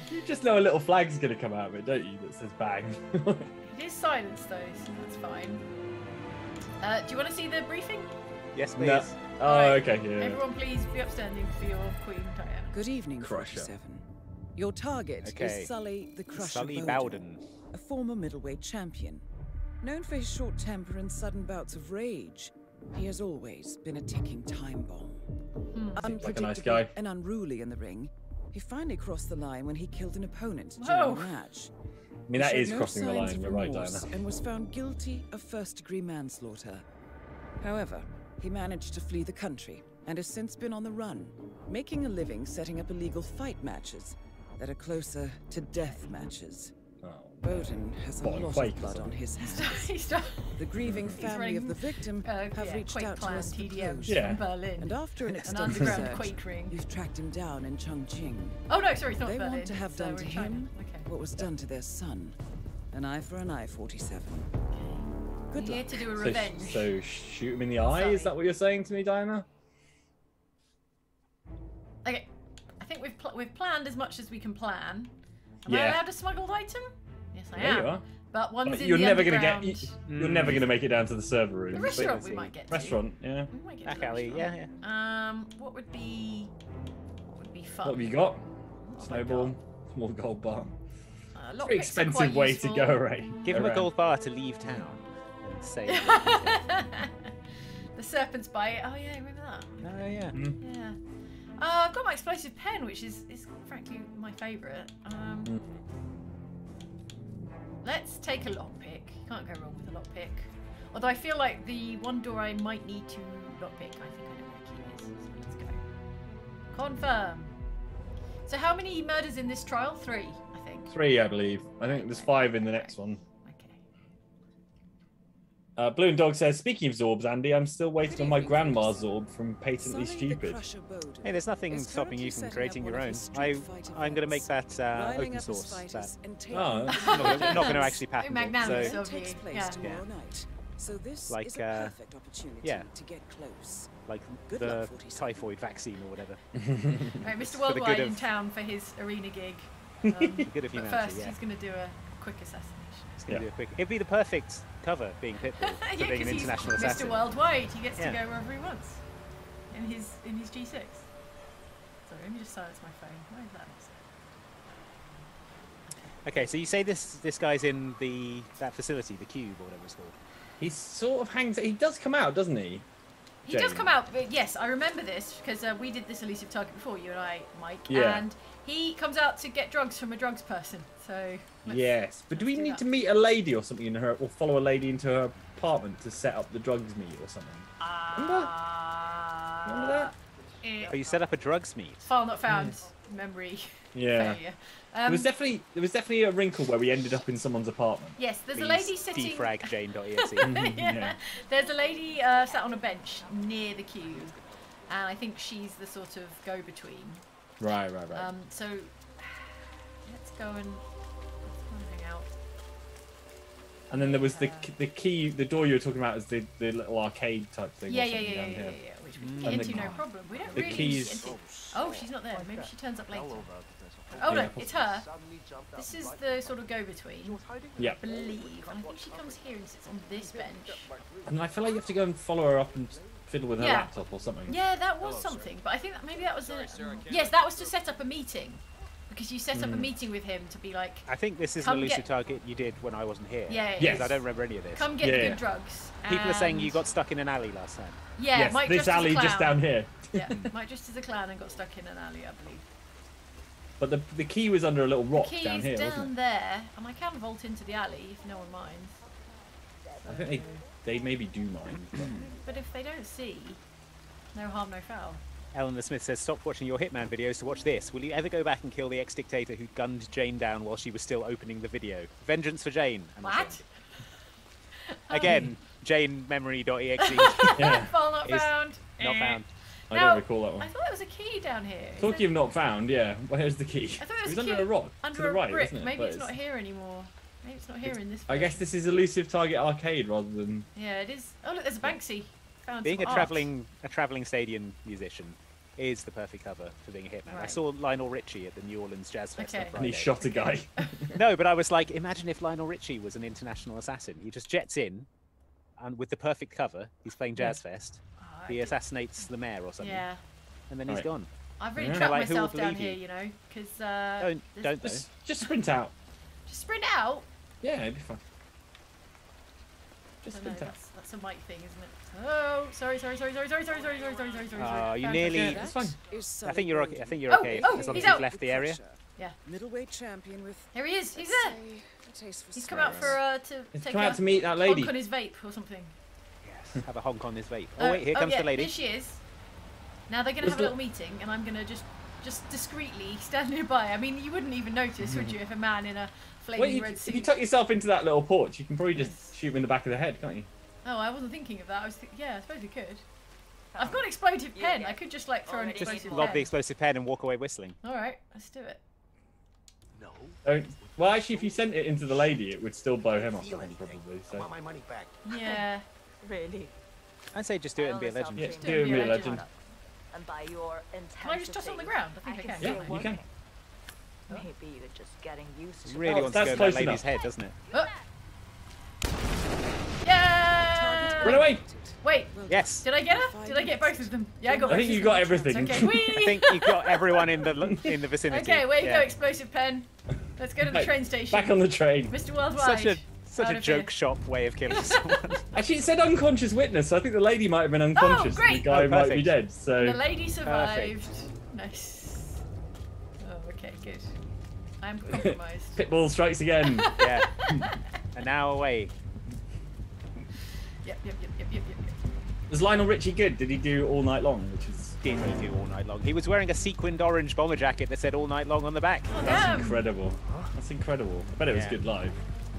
You just know a little flag's gonna come out of it, don't you? That says bang. It is silence though, so that's fine. Uh, do you want to see the briefing? Yes, please. No. Oh, right. Okay. Yeah. Everyone, please be upstanding for your Queen Diana. Good evening, Crusher. Your target okay. is Sully the Crusher. Sully Bowden, a former middleweight champion, known for his short temper and sudden bouts of rage. He has always been a ticking time bomb. Mm. Unpredictable like nice and unruly in the ring. He finally crossed the line when he killed an opponent Whoa. during a match. I mean, that is no crossing the line, you're right, Diana. And was found guilty of first-degree manslaughter. However, he managed to flee the country and has since been on the run, making a living setting up illegal fight matches that are closer to death matches. Oh, Bowden has a Bottom lot of blood on his hands. The grieving family of the victim uh, have yeah, reached out to us for closure. Yeah. Berlin. And after an extensive an search, you've tracked him down in Chongqing. Oh no, sorry, it's not They Berlin. want to have so done to him okay. what was done to their son. An eye for an eye, forty-seven. Good luck. Here to do a revenge. So, so shoot him in the eye? Sorry. Is that what you're saying to me, Diana? Okay, I think we've, pl we've planned as much as we can plan. Am yeah. I allowed a smuggled item? Yes, I yeah, am. You are. But one's but in you're the never underground. Gonna get. You, you're mm. never gonna make it down to the server room. The restaurant we might get. To. Restaurant, yeah. We might get Back to alley, yeah, yeah. Um, what would be? What would be fun? What have you got? What Snowball, got? small gold bar. Uh, Pretty expensive way useful. to go, right? Give around. him a gold bar to leave town. And save. The serpent's bite. Oh yeah, remember that? Oh yeah. Mm. Yeah. Uh, I've got my explosive pen, which is, is frankly my favourite. Um, mm. Let's take a lockpick. Can't go wrong with a lockpick. Although I feel like the one door I might need to lockpick, I think I know where the key is. So let's go. Confirm. So how many murders in this trial? Three, I think. Three, I believe. I think there's five in the next one. Okay. Uh, Balloon Dog says, speaking of Zorbs, Andy, I'm still waiting on my grandma's Zorb from Patently Stupid. Hey, there's nothing stopping you from creating your own. I, I'm going to make that uh, open source. That. Oh, not, not going to actually patent it. So, yeah. Yeah. So this like, is a perfect opportunity yeah. to get close. Like Good the typhoid vaccine or whatever. Right, Mister Worldwide in town for his arena gig. Um, good of but first, yeah. he's going to do a quick assassination. He's going to yeah. do a quick... It'd be the perfect... cover being Pitbull for yeah, being an international he's assassin. Mister Worldwide, he gets yeah. to go wherever he wants in his in his G six. Sorry, let me just silence my phone. Why is that upset? Okay, so you say this this guy's in the that facility, the cube or whatever it's called. He sort of hangs. He does come out, doesn't he? He Jane. does come out. But yes, I remember this because uh, we did this elusive target before you and I, Mike. Yeah. And he comes out to get drugs from a drugs person. So yes, but do we do need that. to meet a lady or something in her, or follow a lady into her apartment to set up the drugs meet or something? Uh, remember? Remember that? It, oh, you set up a drugs meet. File not found. Mm. Memory. Yeah. Failure. Um, there was definitely there was definitely a wrinkle where we ended up in someone's apartment. Yes, there's Please a lady sitting. Defrag Jane dot E S E. yeah. yeah. There's a lady uh, sat on a bench near the cube, and I think she's the sort of go-between. Right, right, right. Um, so let's go and. And then there was the uh, the key, the door you were talking about is the, the little arcade type thing. Yeah, yeah, yeah, down yeah, here. yeah, yeah, which we can get into no problem. We don't the really keys. Into... Oh, she's not there. Maybe she turns up later. Oh, yeah. no, it's her. This is the sort of go-between. Yeah. I believe. And I think she comes here and sits on this bench. And I feel like you have to go and follow her up and fiddle with her yeah. laptop or something. Yeah, that was Hello, something. Sir. But I think that maybe that was... Sorry, a, um, yes, that was to set up a meeting. Because you set mm. up a meeting with him to be like... I think this is an elusive get... target you did when I wasn't here. Yeah, yeah, yes. Because I don't remember any of this. Come get yeah, the good yeah. drugs. And... People are saying you got stuck in an alley last time. Yeah, yes, Mike this alley just down here. yeah, Mike just as a clown and got stuck in an alley, I believe. But the, the key was under a little rock the down here, down wasn't it? down there, and I can vault into the alley if no one minds. I think they, they maybe do mind. But... but if they don't see, no harm, no foul. Ellen the Smith says, stop watching your Hitman videos to watch this. Will you ever go back and kill the ex-dictator who gunned Jane down while she was still opening the video? Vengeance for Jane. I'm what? Again, um, jane memory dot E X E. Yeah. File not found. Not found. I now, don't recall that one. I thought there was a key down here. Talking of not found, yeah. Where's the key? I thought it was, it was under a rock. Under to the a right, brick. Wasn't it? Maybe but it's, it's not here anymore. Maybe it's not here it's, in this place. I guess this is Elusive Target Arcade rather than... Yeah, it is. Oh, look, there's a Banksy. Found being a travelling a travelling stadium musician is the perfect cover for being a hitman. Right. I saw Lionel Richie at the New Orleans Jazz Fest okay. on Friday. And he shot a guy. No, but I was like, imagine if Lionel Richie was an international assassin. He just jets in, and with the perfect cover, he's playing Jazz yeah. Fest. Oh, he did... assassinates the mayor or something. Yeah. And then he's right. gone. I've really yeah. trapped like, myself down here, you, you know, because... Uh, don't, don't just, just sprint out. Just sprint out? Yeah, it'd be fun. Just sprint know, out. That's, that's a Mike thing, isn't it? Oh, sorry, sorry, sorry, sorry, sorry, sorry, sorry, sorry, sorry, sorry, sorry. Oh, you nearly. It's fine. I think you're okay. I think you're okay. Oh, as long as you've left the area. Yeah. Middleweight champion with. There he is. He's there. He's come out for uh to take out to meet that lady. Honk on his vape or something. Yes. Have a honk on his vape. Oh wait, here comes the lady. Here she is. Now they're gonna have a little meeting, and I'm gonna just just discreetly stand nearby. I mean, you wouldn't even notice, would you, if a man in a flaming red suit? If you tuck yourself into that little porch, you can probably just shoot him in the back of the head, can't you? Oh, I wasn't thinking of that. I was th yeah, I suppose we could. I've got an explosive pen. Yeah, yeah. I could just like throw oh, an explosive just lob pen. the explosive pen and walk away whistling. All right, let's do it. No. Oh, well, actually, if you sent it into the lady, it would still blow him off probably. So. I want my money back. Yeah, really. I'd say just do it and be a legend. Yeah, do, do it and be a legend. And by your can I just toss on the ground? I think I, I can. Yeah, you can. Maybe you're just getting used to. Really oh, wants to go in that lady's head, doesn't it? Oh. Run away! Wait. Yes. Did I get her? Did I get both of them? Yeah, I got. I think you got everything. Okay. Whee! I think you got everyone in the in the vicinity. Okay, where you yeah. go, explosive pen. Let's go to the Mate, train station. Back on the train. Mister Worldwide. Such a such Out a joke here. shop way of killing someone. Actually, it said unconscious witness. So I think the lady might have been unconscious. Oh, great. And the guy oh, might be dead. So the lady survived. Perfect. Nice. Oh, okay, good. I'm compromised. Pitbull strikes again. Yeah. And now away. Yep, yep, yep, yep, yep, yep. Was Lionel Richie good? Did he do all night long? Which is did he do all night long? He was wearing a sequined orange bomber jacket that said all night long on the back. Oh, That's damn. incredible. That's incredible. I bet it yeah. was good live.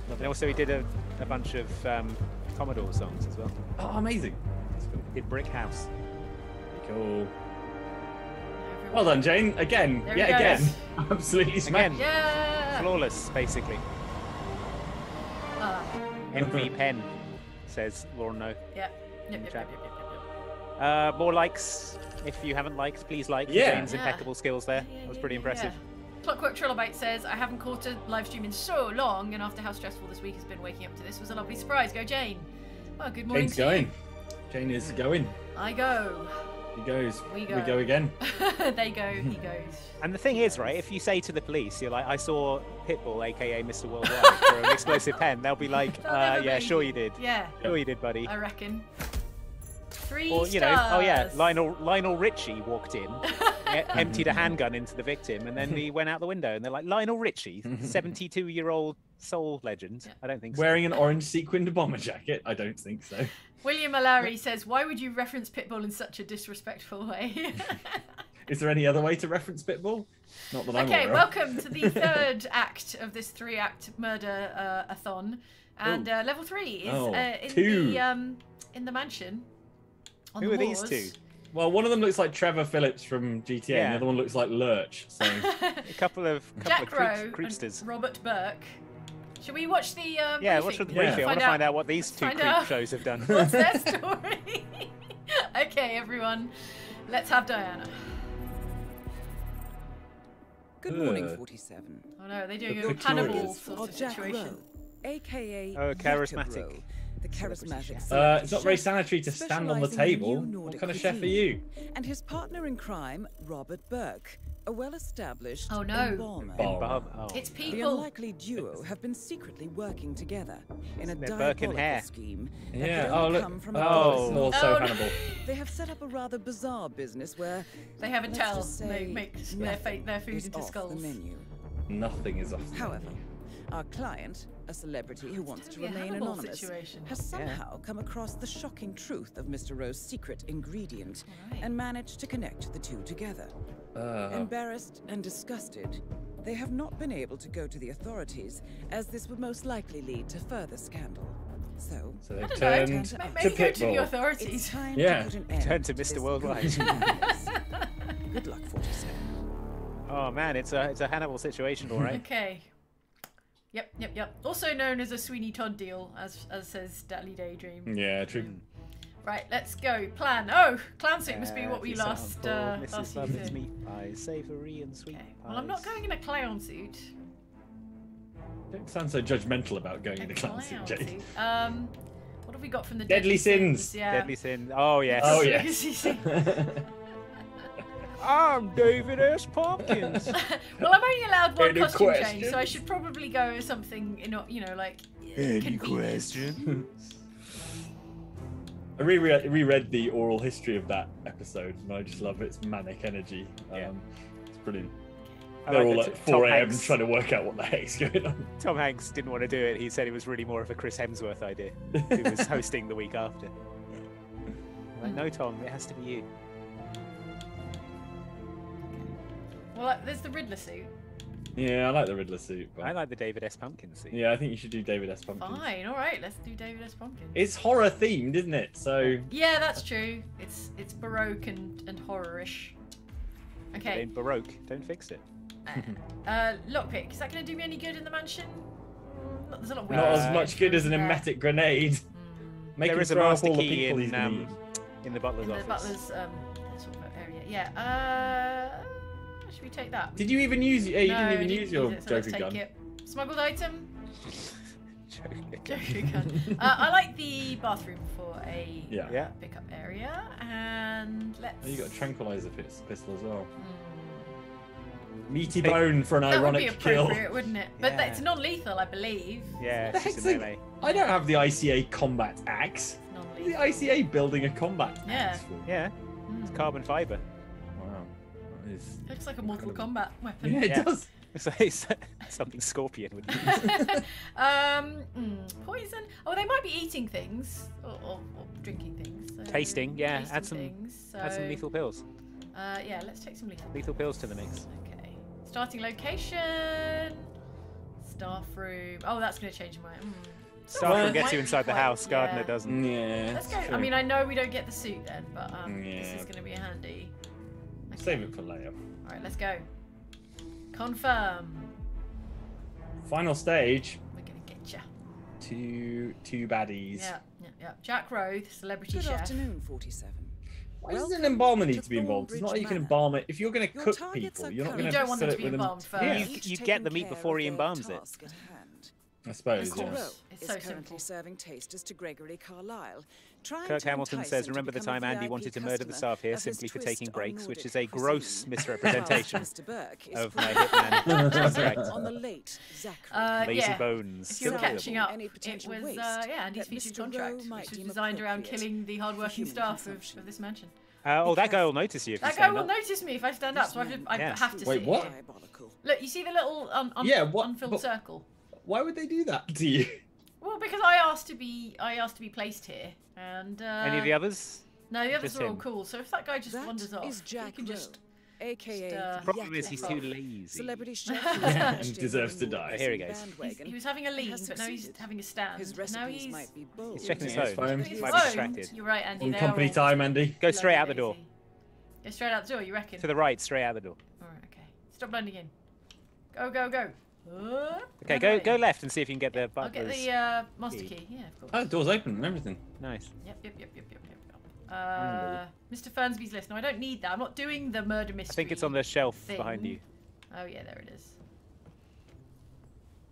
Love and it. also he did a, a bunch of um, Commodore songs as well. Oh, amazing. He did Brick House. Cool. Well done, Jane. Again. There Yet again. Absolutely smashed. Yeah. Flawless, basically. Uh. M V Penn. Says Lauren No. Yeah. Yep, yep, yep, yep, yep, yep. Uh, more likes. If you haven't liked, please like. Yeah. Jane's yeah. impeccable skills there. Yeah, yeah, that was pretty yeah, impressive. Yeah. Clockwork Trilobite says, I haven't caught a live stream in so long, and after how stressful this week has been waking up to this was a lovely surprise. Go Jane. Well, good morning. Jane's to going. You. Jane is going. I go. He goes. We go, we go again. They go. He goes. And the thing is, right, if you say to the police, you're like, I saw Pitbull, a k a. Mister Worldwide, for an explosive pen, they'll be like, uh, yeah, be. sure you did. Yeah. Sure you did, buddy. I reckon. Three or, you stars. know, oh, yeah, Lionel, Lionel Richie walked in, emptied a handgun into the victim, and then he went out the window. And they're like, Lionel Richie, seventy-two-year-old soul legend. Yeah. I don't think so. Wearing an orange sequined bomber jacket? I don't think so. William O'Larry says, why would you reference Pitbull in such a disrespectful way? Is there any other way to reference Pitbull? Not that I'm aware of. Okay, welcome to the third act of this three-act murder-a-thon. Uh, and uh, level three is oh, uh, in, the, um, in the mansion. On Who the are wars. these two? Well, one of them looks like Trevor Phillips from G T A, yeah. and the other one looks like Lurch. So a couple of couple Jack of Rowe creepsters. And Robert Burke. Should we watch the um, yeah? Briefing? Watch the briefing. Yeah. I want to find out what these two creep out. shows have done. What's their story? Okay, everyone, let's have Diana. Good morning, forty-seven. Oh no, they're doing the a Hannibal sort of situation. A K A Oh, charismatic. The charismatic. Uh, it's not very sanitary to stand on the table. What kind of chef are you? And his partner in crime, Robert Burke, a well-established oh, no. embalmer. embalmer. Oh. It's people. The unlikely duo have been secretly working together in a diabolical scheme. Yeah. Oh, look. Oh, also oh, no. Hannibal. They have set up a rather bizarre business where they have a tell. They make their, fate, their food into skulls. The menu. Nothing is off. However. Our client, a celebrity who wants to remain anonymous, situation. has somehow yeah. come across the shocking truth of Mister Rowe's secret ingredient right. and managed to connect the two together. Uh. Embarrassed and disgusted, they have not been able to go to the authorities, as this would most likely lead to further scandal. So, so they turn to, to, to Pitbull. To the authorities. Time yeah, to turn to Mister Worldwide. Good luck, forty-seven. Oh man, it's a it's a Hannibal situation, all right. Okay. Yep, yep, yep. Also known as a Sweeney Todd deal, as as says Deadly Daydream. Yeah, true. Um, right, let's go. Plan. Oh, clown suit must be what we last uh, last used. Meat pies, savoury and sweet. Okay. Well, I'm not going in a clown suit. Don't sound so judgmental about going in a clown suit, Jade. Um, what have we got from the Deadly, Deadly Sins? Sins yeah. Deadly Sins. Oh yes. Oh yes. I'm David S. Pumpkins. Well, I'm only allowed one Any costume questions? change, so I should probably go something, you know, you know like. Any questions? I reread, reread the oral history of that episode, and I just love its manic energy. Yeah. Um, it's brilliant. They're like all at four A M trying to work out what the heck's going on. Tom Hanks didn't want to do it. He said it was really more of a Chris Hemsworth idea. Who was hosting the week after. Like, no, Tom, it has to be you. Well, there's the Riddler suit. Yeah, I like the Riddler suit. But... I like the David S. Pumpkin suit. Yeah, I think you should do David S. Pumpkin. Fine, all right, let's do David S. Pumpkin. It's horror themed, isn't it? So. Yeah, that's true. It's it's baroque and and horror-ish. Okay. In baroque, don't fix it. Uh, uh, lockpick. Is that going to do me any good in the mansion? Not, there's a lot of Not uh, as much good as an emetic grenade. Mm. Make there him is a master all key the in, um, in the butler's in office. In the butler's um, sort of area. Yeah. Uh... Should we take that? Did you even use? Yeah, you no, didn't even didn't use your use it, so joker take gun. It. Smuggled item. Joker gun. uh, I like the bathroom for a yeah. uh, pickup area, and let's. Oh, you got a tranquilizer pistol as well. Mm. Meaty bone for an that ironic would be kill. Wouldn't it? But yeah. it's non-lethal, I believe. Yeah. It's the like, I don't have the I C A combat axe. The I C A building a combat yeah. axe. For. Yeah. Mm. It's carbon fiber. It looks like a Mortal Kombat weapon. Yeah, it yeah. does. It's something Scorpion would use. um, mm, poison. Oh, they might be eating things or, or, or drinking things. So tasting, yeah. Tasting add some. Things, so... Add some lethal pills. Uh, yeah, let's take some lethal. Lethal pills to the mix. Okay. Starting location. Staff room. Oh, that's going to change my. Mm. Staff room gets you inside the house. Quite, Gardener yeah. doesn't. Yeah. Let's go. True. I mean, I know we don't get the suit then, but um, yeah. this is going to be handy. Okay. Save it for later. All right, let's go. Confirm. Final stage. We're gonna get ya. Two, two baddies. Yeah, yeah, yeah. Jack Roth, celebrity Good chef. Good afternoon, forty-seven. Why does an embalmer need to be involved? It's not that you can embalm it. If you're gonna cook people, you're not gonna. You don't want them to be embalmed first. Yeah, you, you get the meat before he embalms it. I suppose. Of course. It's so simple. Serving tasters to Gregory Carlisle. Kirk Hamilton says, remember the time Andy wanted to murder the staff here simply for taking breaks, which is a gross misrepresentation of my Hitman. That's correct. Uh, Lazy yeah. Bones. If you're catching up, it was uh, yeah, Andy's featured contract, which was designed around killing the hard-working staff of, of this mansion. Uh, oh, that guy will notice you if that you stand guy will up. notice me if I stand up, so I have to, I yeah. have to Wait, see what? It. Look, you see the little un un yeah, what, unfilled but, circle? Why would they do that to you? Well, because I asked to be, I asked to be placed here, and uh, any of the others? No, the others just are all him. cool. So if that guy just that wanders off, is Jack he can just, A K A just, uh, the problem is he's too lazy. Celebrity chef yeah, and deserves to die. Here he goes. He's, he was having a lean, but now he's having a stand. His now he's, might be bold. he's checking his phone. phone. He might be distracted. You're right, Andy. On company time, Andy. Go straight out the door. Go straight out the door. You reckon? To the right, straight out the door. All right, okay. Stop blending in. Go, go, go. Uh, okay, go go left and see if you can get the butler's I'll get the uh, master key. key. Yeah, of course. Oh, the door's open and everything. Nice. Yep, yep, yep, yep, yep, yep. Uh, Mister Fernsby's list. No, I don't need that. I'm not doing the murder mystery. I think it's on the shelf thing. behind you. Oh yeah, there it is.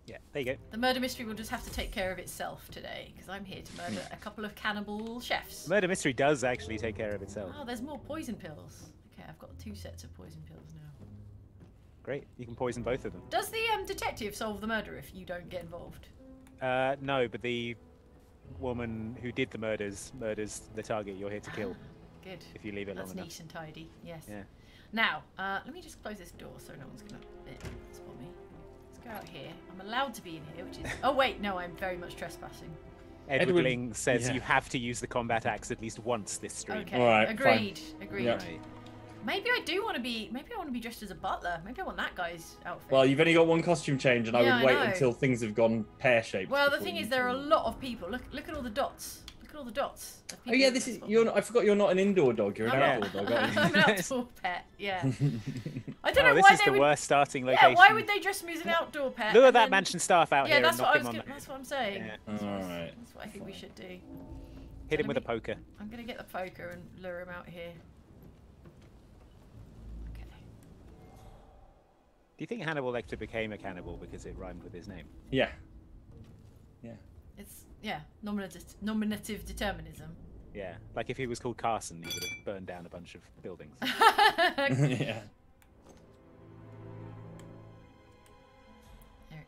Yeah, there you go. The murder mystery will just have to take care of itself today, because I'm here to murder a couple of cannibal chefs. Murder mystery does actually take care of itself. Oh, there's more poison pills. Okay, I've got two sets of poison pills now. Great, you can poison both of them. Does the um, detective solve the murder if you don't get involved? Uh, no, but the woman who did the murders murders the target you're here to kill. Good. If you leave it That's long enough. That's neat and tidy, yes. Yeah. Now, uh, let me just close this door so no one's going to spot me. Let's Let's go out here. I'm allowed to be in here, which is... Oh, wait, no, I'm very much trespassing. Edward, Edward Ling says yeah. you have to use the combat axe at least once this stream. Okay, right, agreed, fine. agreed. Yeah. Right. Maybe I do want to be, maybe I want to be dressed as a butler. Maybe I want that guy's outfit. Well, you've only got one costume change, and yeah, I would wait I until things have gone pear-shaped. Well, the thing is, there are a lot of people. Look, look at all the dots. Look at all the dots. Oh yeah, this is, you're not, I forgot you're not an indoor dog, you're an I'm outdoor not, dog, aren't you? I'm an outdoor pet, yeah. I don't oh, know this why is they the would, worst starting location. Yeah, why would they dress me as an outdoor pet? Lure that then, mansion staff out yeah, here and knock him on. Yeah, that's what I'm saying. Yeah. That's, all what, right. that's what I think we should do. Hit him with a poker. I'm going to get the poker and lure him out here. Do you think Hannibal Lecter became a cannibal because it rhymed with his name? Yeah. Yeah. It's, yeah, nominative, nominative determinism. Yeah, like if he was called Carson, he would have burned down a bunch of buildings. Yeah.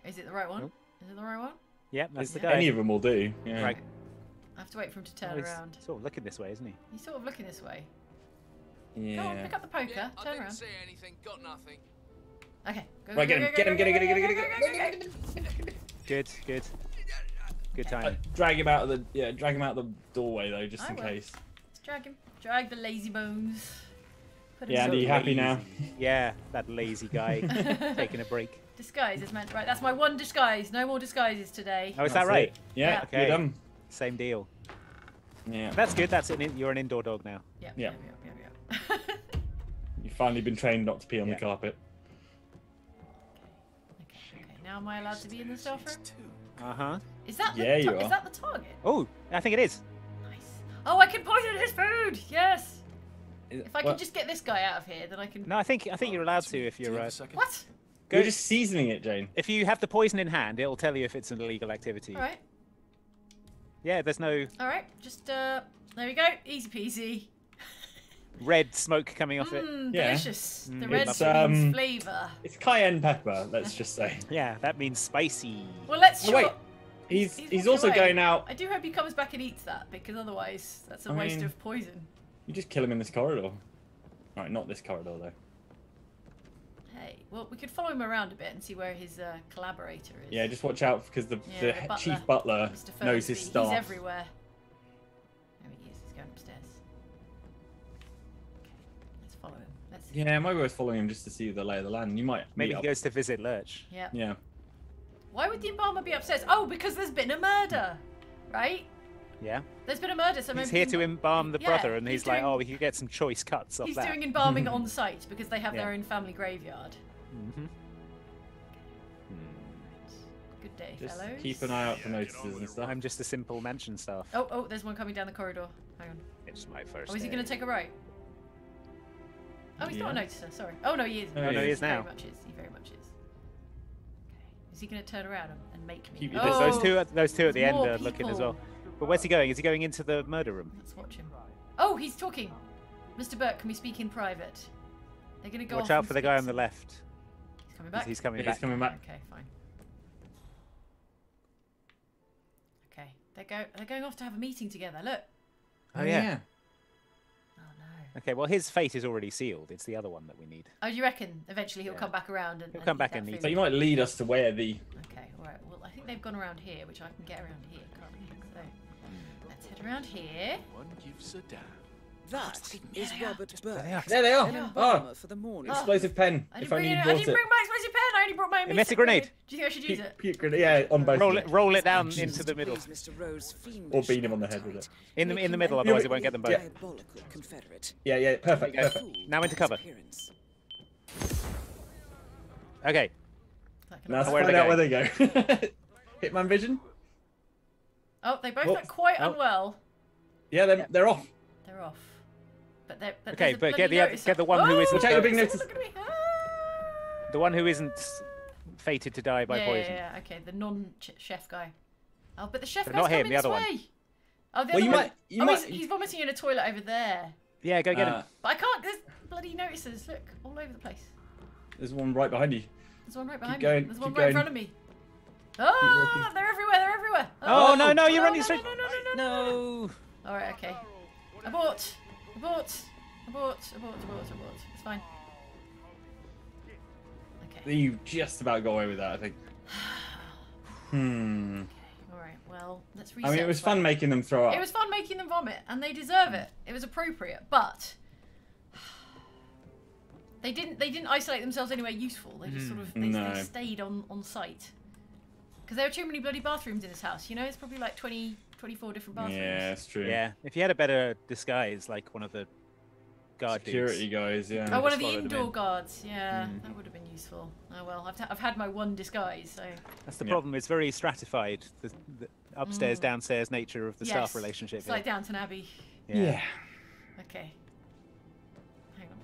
Is it the right one? Nope. Is it the right one? Yep, that's it's the guy. Any of them will do. Yeah. Right. I have to wait for him to turn oh, he's around. He's sort of looking this way, isn't he? He's sort of looking this way. Yeah. Go on, pick up the poker, yeah, turn I didn't around. see anything, got nothing. Okay, go, right, go, go, get him, get him, get him, get him, get him, get him. Good, good. Good timing. Uh, drag him out of the yeah, drag him out of the doorway though, just I in will. case. Let's drag him. Drag the lazy bones. Put him yeah, Andy, you happy now? Yeah, that lazy guy taking a break. Disguise is meant right. That's my one disguise. No more disguises today. Oh, is that's that right? It. Yeah, yeah. Okay. You're done. Same deal. Yeah. That's good. That's it. You're an indoor dog now. Yeah. Yeah. Yeah. yeah, yeah, yeah. You've finally been trained not to pee on yeah. the carpet. Now am I allowed to be in the staff room? Uh-huh. Is that the yeah, you are. Is that the target? Oh, I think it is. Nice. Oh, I can poison his food. Yes. It, if I what? can just get this guy out of here, then I can. No, I think I think oh, you're allowed to if you're. Uh... What? Go you're just seasoning it, Jane. If you have the poison in hand, it'll tell you if it's an illegal activity. All right. Yeah, there's no. All right, just uh, there we go, easy peasy. Red smoke coming off it. Mm, yeah. Delicious. The mm, red it's, um, flavour. It's cayenne pepper, let's just say. Yeah, that means spicy. Well, let's. Oh, wait, he's he's, he's also away. going out. I do hope he comes back and eats that because otherwise, that's a I waste mean, of poison. You just kill him in this corridor. All right, not this corridor though. Hey, well, we could follow him around a bit and see where his uh, collaborator is. Yeah, just watch out because the, yeah, the, the butler, chief butler knows his staff. He's everywhere. There he is. He's going upstairs. Yeah, it might be worth following him just to see the lay of the land. You might maybe he up. goes to visit Lurch. Yeah. Yeah. Why would the embalmer be upstairs? Oh, because there's been a murder, right? Yeah. There's been a murder, so maybe he's here to embalm the yeah, brother, and he's, he's doing... like, "Oh, we could get some choice cuts off he's that." He's doing embalming on site because they have yeah. their own family graveyard. Mm-hmm. Good day, just fellows. Keep an eye out for yeah, notices and stuff. I'm just a simple mansion staff. Oh, oh, there's one coming down the corridor. Hang on. It's my first. Oh, is he going to take a right? Oh, he's yeah. not a noticer, sorry. Oh, no, he is. No, no, he is now. He very much is. He very much is. Okay. Is he going to turn around and make me? Oh, those two at, those two at the end are people. looking as well. But where's he going? Is he going into the murder room? Let's watch him. Oh, he's talking. Mister Burke, can we speak in private? They're going to go Watch off out for the guy on the left. He's coming back? He's coming yeah, back. He's coming back. Okay, fine. Okay. They're, go they're going off to have a meeting together. Look. Oh, oh yeah. yeah. Okay, well, his fate is already sealed. It's the other one that we need. Oh, you reckon? Eventually he'll yeah. come back around and. He'll come and back and eat. So you might lead us to where the. Okay, all right. Well, I think they've gone around here, which I can get around here. Can't I? So let's head around here. One gives a damn. That is Robert Burke. There they are. There they are. Oh, for the morning. Explosive pen. I didn't, if bring, only it, I didn't it. bring my explosive pen. I only brought my. Emit a grenade. Do you think I should use it? P P yeah, on both. Roll it, roll it down Jesus into the middle. Mister Rose, or beat him on the head with it. In the in the middle, otherwise it won't get them both. Yeah, yeah, yeah perfect, perfect. Now into cover. Okay. Now let's find out where they go. Hitman vision. Oh, they both look quite unwell. Yeah, they're they're off. They're off. But they're, but okay, but get the other, get the one oh, who isn't. Take the big notice. Ah. The one who isn't fated to die by yeah, poison. Yeah, yeah, okay, the non-chef guy. Oh, but the chef guy's not him. The other way. one. Oh, the well, other you one. Might, you oh, might... he's, he's vomiting in a toilet over there. Yeah, go get uh, him. But I can't. There's bloody notices. Look, all over the place. There's one right behind you. There's one right behind keep me. Going, there's one right going. in front of me. Oh, they're everywhere. They're everywhere. Oh, oh no, no, you're oh, running no, straight. No, no, no, no, no. no. All right, okay. Abort! Abort! Abort! Abort! Abort! Abort! It's fine. Okay. You just about got away with that, I think. Hmm. Okay. All right. Well, let's reset. I mean, it was fun making them throw up. It was fun making them vomit, and they deserve it. It was appropriate, but they didn't. They didn't isolate themselves anywhere useful. They just sort of they, no. they stayed on on site because there are too many bloody bathrooms in this house. You know, it's probably like twenty, twenty-four different bathrooms. Yeah, that's true. Yeah, if you had a better disguise, like one of the guard security dudes. guys, yeah. Oh, one of the indoor in. guards. Yeah, mm. that would have been useful. Oh well, I've, I've had my one disguise. So that's the yeah. problem. It's very stratified. The, the upstairs, mm. downstairs nature of the yes. staff relationship. It's yeah. like Downton Abbey. Yeah. yeah. Okay. Hang on.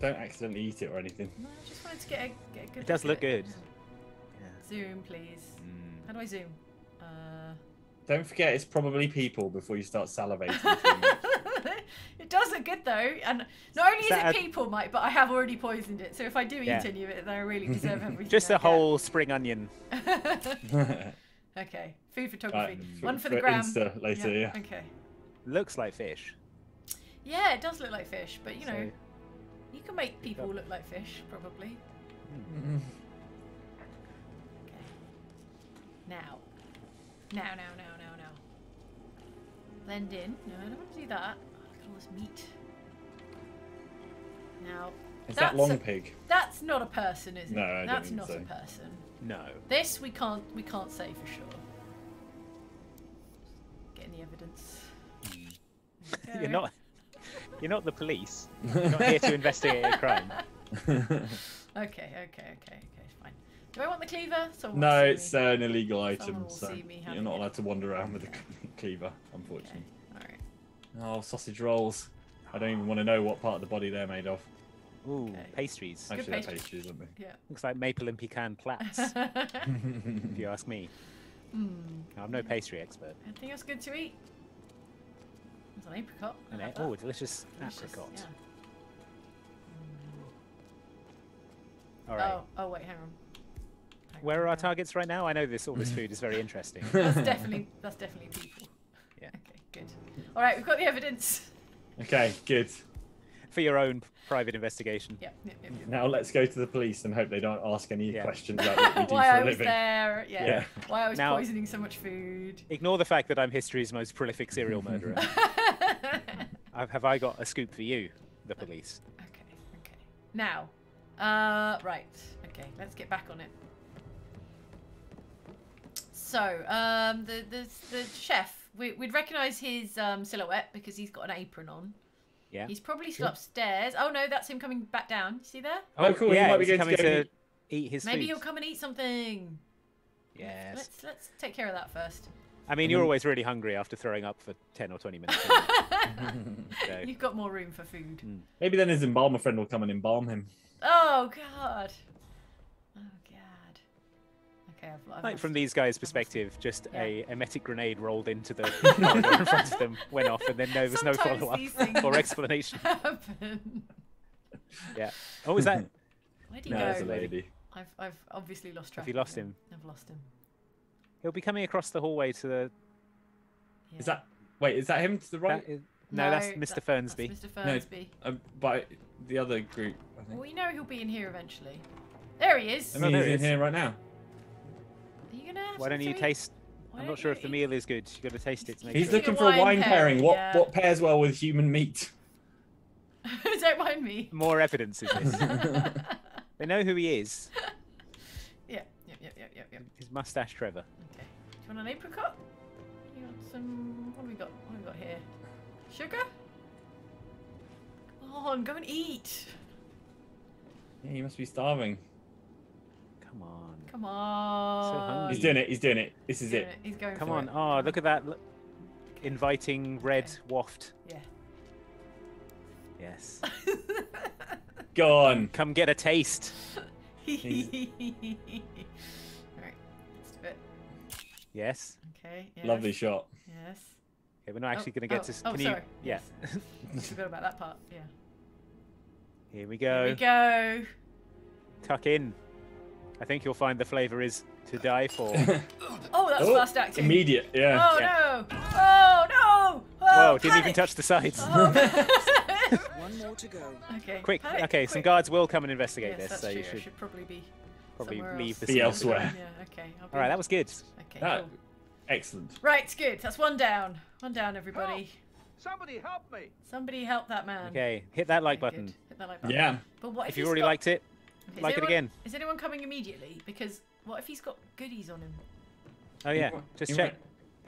Don't accidentally eat it or anything. No, I just wanted to get a, get a good. It does look good. Yeah. Zoom, please. Mm. How do I zoom? Uh... Don't forget, it's probably people before you start salivating. It does look good though, and not only is, is it people, a... Mike, but I have already poisoned it. So if I do yeah. eat any of it, then I really deserve everything. Just a I whole get. spring onion. Okay, food photography. Right. One for, for the gram. Insta later, yeah. yeah. Okay. Looks like fish. Yeah, it does look like fish, but you know, so... you can make people look like fish, probably. Mm-hmm. Okay. Now. No, no, no, no, no. Blend in. No, I don't want to do that. Oh, look at all this meat. Now. Is that long a, pig? That's not a person, is it? No, I that's don't not so. a person. No. This we can't we can't say for sure. Getting the evidence. You're not. You're not the police. You're not here to investigate a crime. okay, okay, okay, okay. Fine. Do I want the cleaver? No, it's uh, an illegal item, so you're not allowed to wander around with a cleaver, unfortunately. Okay. All right. Oh, sausage rolls. I don't even want to know what part of the body they're made of. Ooh, okay. pastries. Actually, pastries. they're pastries, aren't they? Yeah. Looks like maple and pecan plaits, if you ask me. Mm. I'm no pastry expert. Anything else good to eat? There's an apricot. An a oh, delicious, delicious apricot. Yeah. Mm. All right. Oh, oh, wait, hang on. Where are our targets right now? I know this all this food is very interesting. That's definitely that's definitely people. Yeah. Okay, good. All right, we've got the evidence. Okay, good. For your own private investigation. Yeah. Yep, yep, yep. Now let's go to the police and hope they don't ask any yeah. questions about what we do Why for I a living. was there? Yeah. yeah. Why I was now, poisoning so much food. Ignore the fact that I'm history's most prolific serial murderer. I've, have I got a scoop for you, the police? Okay. Okay. Now, uh, right. Okay, let's get back on it. So, um, the, the the chef, we, we'd recognise his um, silhouette because he's got an apron on. Yeah. He's probably still upstairs. Oh, no, that's him coming back down. You see there? Oh, cool. Yeah, he might be going coming to, to eat his Maybe food. he'll come and eat something. Yes. Let's, let's take care of that first. I mean, you're always really hungry after throwing up for ten or twenty minutes. so. You've got more room for food. Mm. Maybe then his embalmer friend will come and embalm him. Oh, God. Okay, I've, I've like lost, from these guys' perspective, just yeah. a emetic grenade rolled into the corridor in front of them, went off, and then there was Sometimes no follow-up or explanation. Happen. Yeah. Oh, was that? Where do you no, go? It's a lady. I've I've obviously lost track. Have you lost him? I've lost him. He'll be coming across the hallway to the. Yeah. Is that? Wait, is that him to the right? That is... no, no, that's Mister That, Fernsby. That's Mister Fernsby. No, um, by the other group. I think. Well, we know he'll be in here eventually. There he is. I mean, he's in here right now. Why don't you eat? taste? Why I'm not sure if the eat? meal is good. You got to taste it. To make He's sure. looking for a wine, wine pairing. pairing. What yeah. what pairs well with human meat? Don't mind me. More evidence is this. They know who he is. Yeah, yeah, yeah, yeah, yeah. Yep. His mustache, Trevor. Okay. Do you want an apricot? You got some. What have we got? What have we got here? Sugar? Come on, go and eat. Yeah, you must be starving. Come on. Come on. So he's doing it. He's doing it. This is it. it. He's going Come on. It. Oh, look at that. Look. Inviting red okay. waft. Yeah. Yes. Go on. Come get a taste. All right. Let's do it. Yes. Okay. Yes. Lovely shot. Yes. Okay, we're not actually oh, going to get oh, to. Oh, can sorry. You... Yeah. I forgot about that part. Yeah. Here we go. Here we go. Tuck in. I think you'll find the flavour is to die for. Oh, that's oh, fast acting. Immediate, yeah. Oh, yeah. no. Oh, no. Oh, Whoa, panic. Didn't even touch the sides. Oh. One more to go. Okay, Quick, panic, okay, quick. Some guards will come and investigate yes, this. That's so true. You should... I should probably be probably Somewhere leave this. Be elsewhere. Yeah, okay. I'll be All right, that was good. Okay. That, cool. Excellent. Right, good. That's one down. One down, everybody. Help. Somebody help me. Somebody help that man. Okay, hit that like okay, button. Hit that like button. Yeah. But what if, if you already got... liked it? Is like anyone, it again. Is anyone coming immediately? Because what if he's got goodies on him? Oh yeah, just check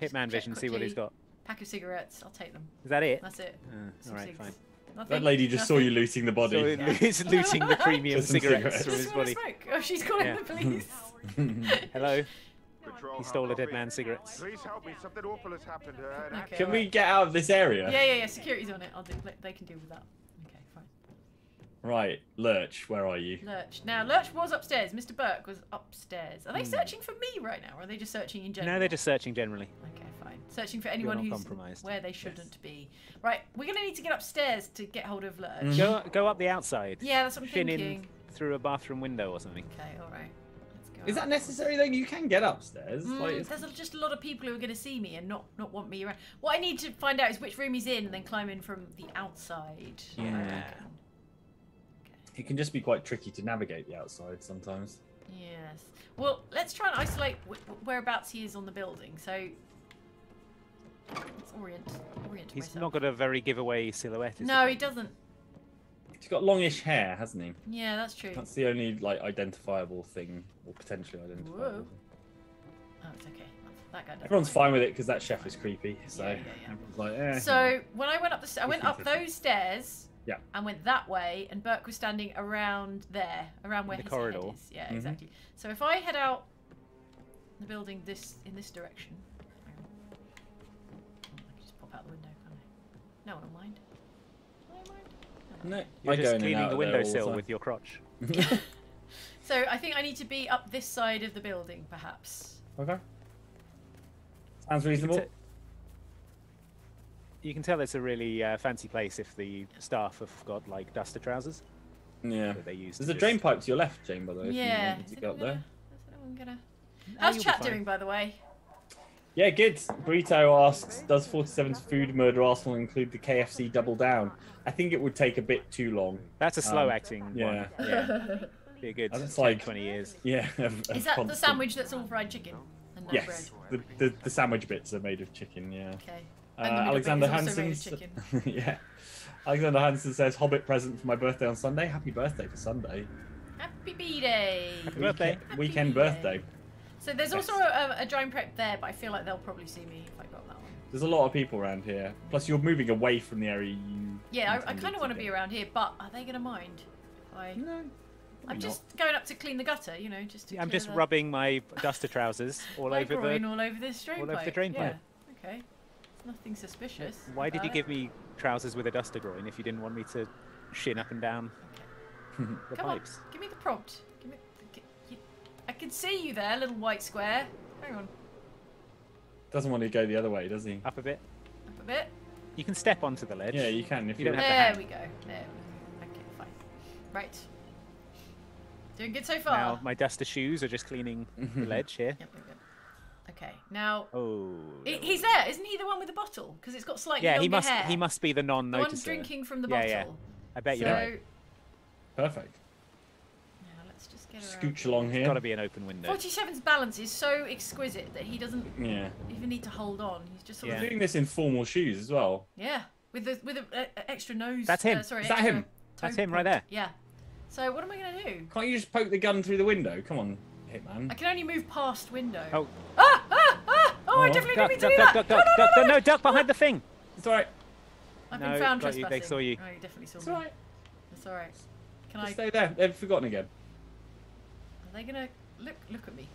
Hitman Vision, see what he's got. Pack of cigarettes, I'll take them. Is that it? That's it. Uh, all right, fine. Nothing, that lady just nothing. saw you looting the body. It's yeah. looting the premium cigarettes, cigarettes from his body. Smoke. Oh, she's calling yeah. the police. Hello. He stole a dead man's cigarettes. Please help me. Something awful has happened. Uh, okay, can right. we get out of this area? Yeah, yeah, yeah. Security's on it. I'll do, they can deal with that. Okay, fine. Right, Lurch, where are you? Lurch. Now, Lurch was upstairs. Mister Burke was upstairs. Are they mm. searching for me right now, or are they just searching in general? No, they're just searching generally. Okay, fine. Searching for anyone who's where they shouldn't yes. be. Right, we're going to need to get upstairs to get hold of Lurch. Mm. Go, go up the outside. Yeah, that's what I'm Shin thinking. In through a bathroom window or something. Okay, all right. Is that necessary though? You can get upstairs. Mm, like, there's just a lot of people who are going to see me and not not want me around. What I need to find out is which room he's in, and then climb in from the outside. Yeah. Okay. It can just be quite tricky to navigate the outside sometimes. Yes. Well, let's try and isolate whereabouts he is on the building. So let's orient. orient he's myself. Not got a very giveaway silhouette. Is no, he doesn't. He's got longish hair, hasn't he? Yeah, that's true. That's the only like identifiable thing, or potentially identifiable. Whoa. Oh, it's okay. That guy Everyone's know. fine with it because that chef is creepy. So, yeah, yeah, yeah. Everyone's like, eh. So when I went up the, I went up those stairs. Yeah. And went that way, and Burke was standing around there, around where the his corridor head is. Yeah, mm-hmm. exactly. So if I head out the building this in this direction, I can just pop out the window, can't I? No one will mind. No, you're I just cleaning the windowsill with your crotch. So I think I need to be up this side of the building, perhaps. Okay. Sounds reasonable. You can, you can tell it's a really uh, fancy place if the staff have got like duster trousers. Yeah. They use There's a just... drain pipe to your left, Jane, by the way. Yeah. If you to go up gonna... there. Gonna... How's no, chat doing, by the way? Yeah, good. Burrito asks, does forty-seven's food murder arsenal include the K F C double down? I think it would take a bit too long. That's a slow um, acting one. Yeah. yeah. Be a good that's like, twenty years. Yeah. A, a Is that constant. the sandwich that's all fried chicken? And no yes. Bread? The, the, the sandwich bits are made of chicken, yeah. Okay. Uh, Alexander Hansen. yeah. Alexander Hansen says, Hobbit present for my birthday on Sunday. Happy birthday for Sunday. Happy B-Day. Happy birthday. Happy Weekend B-day. birthday. So there's yes. also a, a drone prep there, but I feel like they'll probably see me if I got that one. There's a lot of people around here. Plus, you're moving away from the area you... Yeah, I, I kind of want to be around here, but are they going to mind? I... No. I'm just not. going up to clean the gutter, you know, just to yeah, I'm just the... rubbing my duster trousers all over the... all over this drain all pipe. All over the drain yeah. pipe. Okay. There's nothing suspicious. Why did you it? give me trousers with a duster groin if you didn't want me to shin up and down okay. the Come pipes? Come on, give me the prompt. Give me... I can see you there, little white square. Hang on. Doesn't want to go the other way, does he? Up a bit. Up a bit. You can step onto the ledge. Yeah, you can. If you, you don't have there to we go. There we go. Okay, fine. Right. Doing good so far. Now my duster shoes are just cleaning the ledge here. Yep, yep, yep. Okay. Now. Oh. He, he's there, isn't he? The one with the bottle, because it's got slightly yeah, longer he must, hair. Yeah, he must be the non-noticer. The one drinking from the bottle. Yeah, yeah. I bet so... you're right. Perfect. Scooch along here. It's got to be an open window. forty-seven's balance is so exquisite that he doesn't yeah. even need to hold on. He's just sort yeah. of doing this in formal shoes as well. Yeah, with the with an extra nose. That's him. Uh, sorry, is that him? That's him right there. Yeah. So what am I going to do? Can't you just poke the gun through the window? Come on, Hitman. I can only move past window. Oh. Ah! Ah! Ah! Oh, oh I definitely duck, didn't mean to duck, do duck, that. Duck, no, no, duck, no, no, no, no, duck behind the thing. It's all right. I've no, been found trespassing. You, they saw you. Oh, you definitely saw me. It's all right. It's all right. Can I stay there? They've forgotten again. Are they gonna look look at me?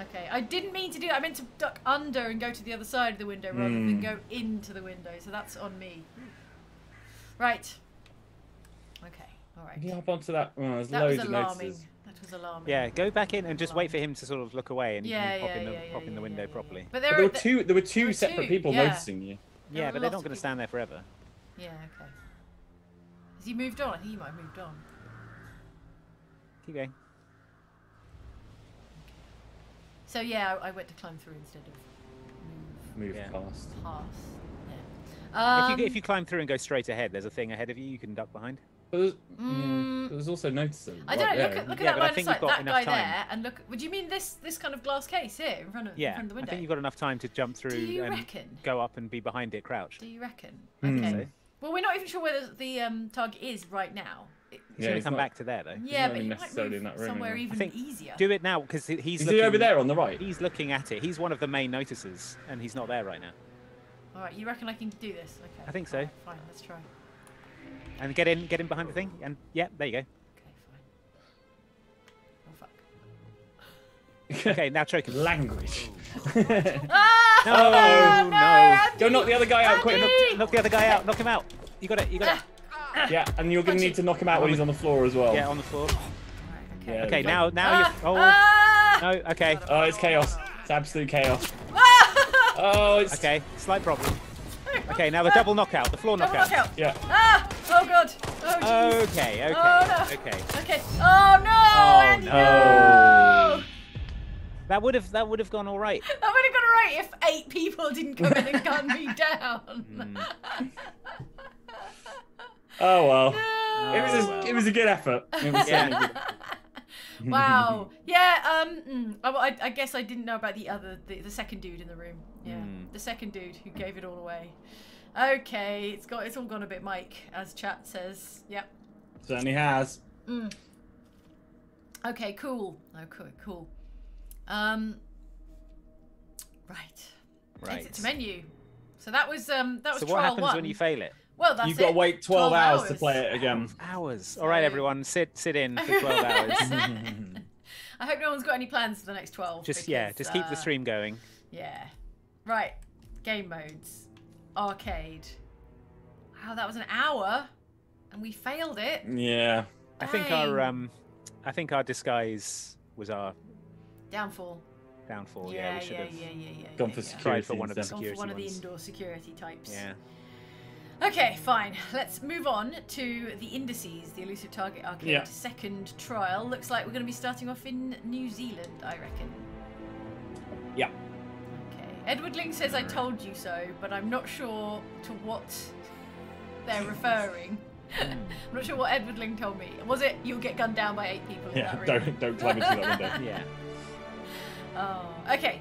Okay, I didn't mean to do that. I meant to duck under and go to the other side of the window rather mm. than go into the window. So that's on me. Right. Okay. All right. Can you hop onto that? Oh, there's that loads was alarming. Of that was alarming. Yeah, go back in and just alarming. wait for him to sort of look away and, yeah, and pop, yeah, in the, yeah, pop in the yeah, window yeah, yeah, properly. Yeah, yeah. But there, but there were two. There were two there were separate two, people yeah. noticing you. Yeah, yeah but they're not going to stand there forever. Yeah. Okay. Has he moved on? He might have moved on. Keep going. So yeah, I, I went to climb through instead of move, move yeah. past. past. Yeah. Um, if, you, if you climb through and go straight ahead, there's a thing ahead of you you can duck behind. But there's, mm. yeah, there's also noticeable. I don't right know. Look at, look at yeah, that line of sight, that guy time. there, and look. Would you mean this this kind of glass case here in front of, yeah, in front of the window? I think you've got enough time to jump through. Do you and reckon? Go up and be behind it, crouched. Do you reckon? Okay. Mm. Well, we're not even sure where the, the um, target is right now. It, yeah, he's gonna come not, back to there though. Yeah, but he might move in that room somewhere even easier. Do it now because he's. Is looking, he over there on the right? He's looking at it. He's one of the main noticers, and he's not there right now. All right, you reckon I can do this? Okay. I think so. Right, fine, let's try. And get in, get in behind the thing, and yeah, there you go. Okay, fine. Oh fuck. Okay, now choking. Language. oh, no, oh, no, no. Go knock the other guy out, Andy. quick. Knock, knock the other guy out. Knock him out. You got it. You got it. Yeah, and you're going to need to knock him out when he's on the floor as well. Yeah, on the floor. Okay, yeah, okay now, now ah, you're. Oh, ah, no, okay. Oh, it's chaos. It's absolute chaos. Ah, oh, it's. Okay, slight problem. Okay, now the double knockout, the floor knockout. knockout. Yeah. Ah, oh god. Oh, okay, okay, oh, no. okay. Okay. Oh no, oh, Andy, no. no. That would have that would have gone all right. That would have gone all right if eight people didn't come in and gun me down. Mm. Oh well. No. It was a, oh, well. It was a good effort. It was yeah. good. Wow. Yeah. Um. I, I guess I didn't know about the other, the, the second dude in the room. Yeah. Mm. The second dude who gave it all away. Okay. It's got. It's all gone a bit, Mike, as chat says. Yep. Certainly has. Mm. Okay. Cool. Okay. Cool. Um. Right. Right. Exit to menu. So that was um. That was so trial what happens one. when you fail it? Well, that's You've it. got to wait twelve, twelve hours, hours to play it again. Hours. All right, everyone, sit sit in for twelve hours. I hope no one's got any plans for the next twelve. Just because, yeah, just keep uh, the stream going. Yeah. Right. Game modes. Arcade. Wow, that was an hour, and we failed it. Yeah. Dang. I think our um, I think our disguise was our downfall. Downfall. Yeah, yeah we should yeah, have yeah, yeah, yeah, gone yeah, for security. Tried for one of the security gone for one ones. of the indoor security types. Yeah. Okay, fine. Let's move on to the indices, the Elusive Target Arcade yeah. second trial. Looks like we're going to be starting off in New Zealand, I reckon. Yeah. Okay. Edward Ling says, I told you so, but I'm not sure to what they're referring. I'm not sure what Edward Ling told me. Was it, you'll get gunned down by eight people in yeah, that room? Don't, don't climb into that window. Yeah. Oh, okay.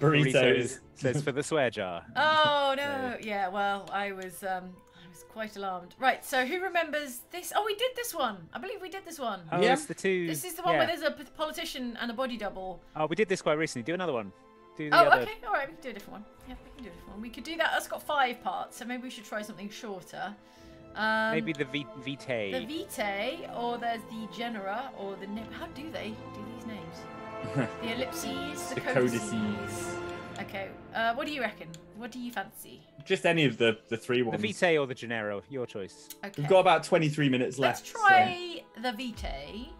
Burritos says for the swear jar. Oh no, yeah. Well, I was, um, I was quite alarmed. Right. So who remembers this? Oh, we did this one. I believe we did this one. Oh, yeah. It's the two. This is the one yeah. where there's a politician and a body double. Oh, we did this quite recently. Do another one. Do the oh, other. okay. All right, we can do a different one. Yeah, we can do a different one. We could do that. That's got five parts, so maybe we should try something shorter. Um, maybe the vi vitae. The vitae, or there's the genera, or the name. How do they do these names? The ellipses, the, the codices. codices. Okay, uh, what do you reckon? What do you fancy? Just any of the, the three ones. The vitae or the genero, your choice. Okay. We've got about twenty-three minutes left. Let's try so. the vitae,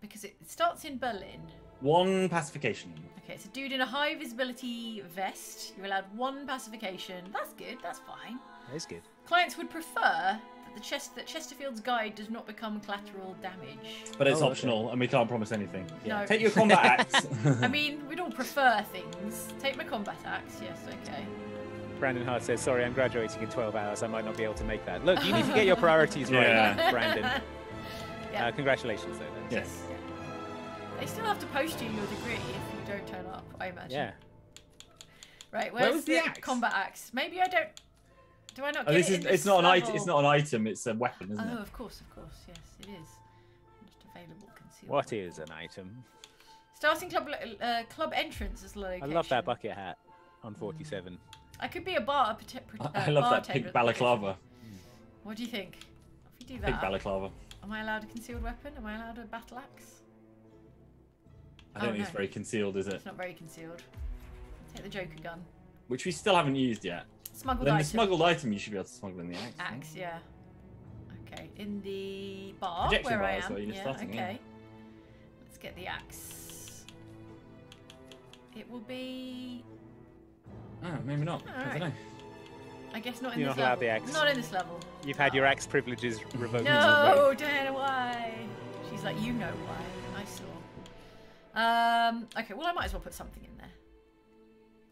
because it starts in Berlin. One pacification. Okay, it's a dude in a high visibility vest. You're allowed one pacification. That's good, that's fine. That is good. Clients would prefer... The Chest that Chesterfield's guide does not become collateral damage, but it's oh, optional, okay. and we can't promise anything. Yeah. No. Take your combat axe. I mean, we'd all prefer things. Take my combat axe. Yes, okay. Brandon Hart says, "Sorry, I'm graduating in twelve hours. I might not be able to make that." Look, you need to get your priorities right, yeah. Brandon. Yeah. Uh, congratulations, though. Then. Yes. Yeah. They still have to post you your degree if you don't turn up. I imagine. Yeah. Right. Where's Where was the, the axe? combat axe? Maybe I don't. Do I not get oh, this it is, this it's not an item. It's not an item. It's a weapon, isn't oh, it? Oh, of course, of course. Yes, it is. Just available concealed. What is an item? Starting club uh, club entrance is location. I love that bucket hat on forty-seven. Mm. I could be a bar. A uh, I love that pink balaclava. Mm. What do you think? If you do that, pink balaclava. Am I allowed a concealed weapon? Am I allowed a battle axe? I don't oh, think no. it's very concealed, is it? It's not very concealed. Take the Joker gun, which we still haven't used yet. Smuggled then item. The smuggled item you should be able to smuggle in the axe. Axe, yeah. Okay, in the bar Projection where bar I am. Where you're yeah, starting, okay. Yeah. Let's get the axe. It will be. Oh, maybe not. All I right. don't know. I guess not in you're this not level. You're not allowed the axe. Not in this level. You've had oh. your axe privileges revoked. No, Diana, why? She's like, you know why. I saw. Um. Okay. Well, I might as well put something in there.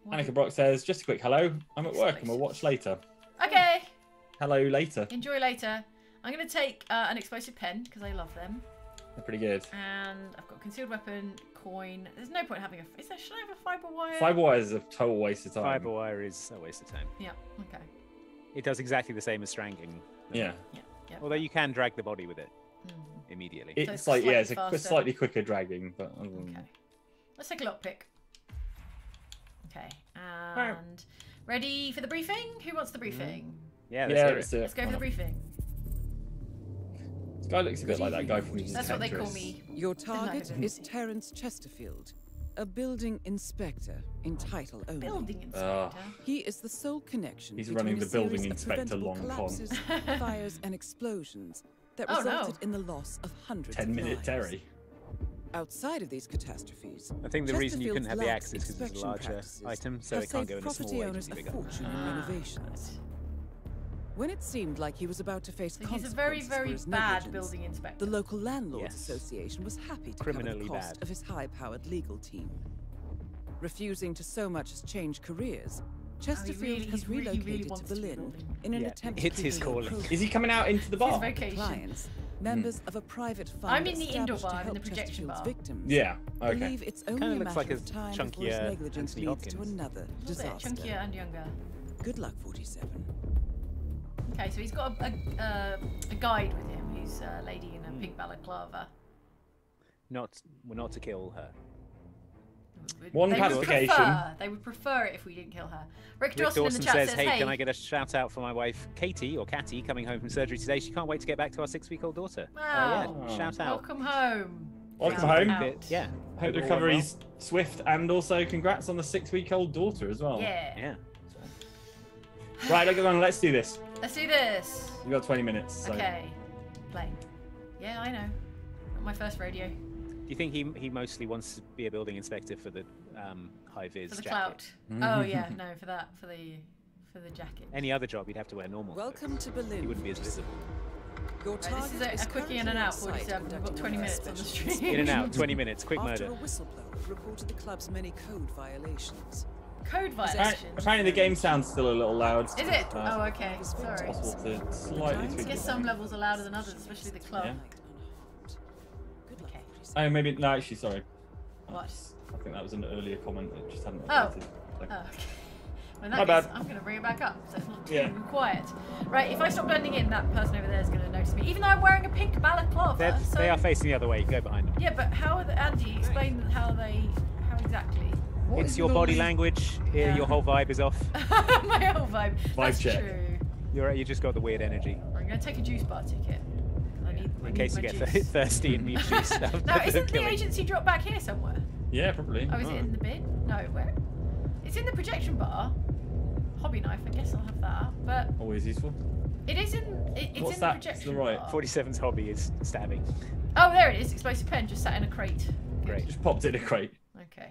Annika Brock says, just a quick hello. I'm at work and we'll watch later. Okay. Hello later. Enjoy later. I'm going to take uh, an explosive pen because I love them. They're pretty good. And I've got concealed weapon, coin. There's no point having a. Is there, should I have a fiber wire? Fiber wire is a total waste of time. Fiber wire is a waste of time. Yeah. Okay. It does exactly the same as strangling. Yeah. Yeah. Yep. Although you can drag the body with it mm. immediately. It's, so it's like yeah, it's a slightly quicker dragging, but um... okay. Let's take a lockpick. Okay. And wow. ready for the briefing? Who wants the briefing? Mm. Yeah. Let's, yeah, hear let's, it. It. let's go for the briefing. This guy looks a bit like that guy from Tetris. That's what they call me. Your target is Terence Chesterfield, a building inspector in title only. Building inspector. Uh, he is the sole connection. He's running the building inspector long collapses, con. Fires and explosions that oh, resulted no. in the loss of hundreds. Ten of minute lives. Terry. Outside of these catastrophes, I think the reason you couldn't have the access is because it's a larger item, so it can't go in a small way. Property owners a fortune in renovations. When it seemed like he was about to face so consequences, he's a very, very bad building inspector. The local landlords yes. association was happy to cover the cost bad. of his high-powered legal team. Refusing to so much as change careers, Chesterfield oh, he really, has relocated really, really to Berlin to in an yeah, attempt it's to his calling. Is he coming out into the bar? Clients, members hmm. of a private fund. I'm in the indoor bar, in the projection bar. Victims, yeah, okay. Believe it's only kind of looks a like a chunkier negligence leads to another disaster. Bit chunkier and younger. Good luck, forty-seven. Okay, so he's got a, a, uh, a guide with him, who's a lady in a mm. pink balaclava. Not, we're not to kill her. Would, One they clarification. Would prefer, they would prefer it if we didn't kill her. Rick, Rick Dawson, Dawson in the chat says, says, hey, can I get a shout out for my wife, Katie, or Catty, coming home from surgery today? She can't wait to get back to our six-week-old daughter. Wow. Oh, yeah. Shout out. Welcome home. Welcome home. Out. Yeah. Hope the recovery's well. swift, and also congrats on the six-week-old daughter as well. Yeah. Yeah. Right, look at them. Let's do this. Let's do this. You've got twenty minutes. So. Okay. Play. Yeah, I know. Not my first rodeo. Do you think he he mostly wants to be a building inspector for the um, high vis? For the jacket? clout. Oh yeah, no, for that, for the for the jacket. Any other job, he'd have to wear normal. Welcome though. to Berlin. He wouldn't be as visible. Your right, this is a, is a quickie in and out. forty-seven. We've got twenty minutes on the stream. In and out. twenty minutes. Quick murder. After a whistleblower reported the club's many code violations. Code violations. Apparently the game sounds still a little loud. Is it? Uh, oh, okay. Sorry. It's possible to slightly tweak. I guess some levels are louder than others, especially the club. Yeah. Okay. Oh, maybe no. Actually, sorry. What? I think that was an earlier comment that just hadn't updated. Oh. So. Oh, okay. Well, in that My case, bad. I'm going to bring it back up so it's not too yeah. quiet. Right. If I stop blending in, that person over there is going to notice me, even though I'm wearing a pink balaclava. So... They are facing the other way. You go behind them. Yeah, but how are the Andy? Explain how they. How exactly? What it's your body language. Yeah. Your whole vibe is off. My whole vibe. Vibe That's check. True. You're right. You just got the weird energy. I'm gonna take a juice bar ticket. I need, yeah. I in case you juice. get thirsty and need juice. Stuff now, isn't the agency drop back here somewhere? Yeah, probably. Oh, is oh. it in the bin? No, where? It's in the projection bar. Hobby knife. I guess I'll have that. But always useful. It is in. It, it's What's in that? the projection the right. bar. forty-seven's hobby is stabbing. Oh, there it is. Explosive pen just sat in a crate. Good. Great. Just popped in a crate. Okay.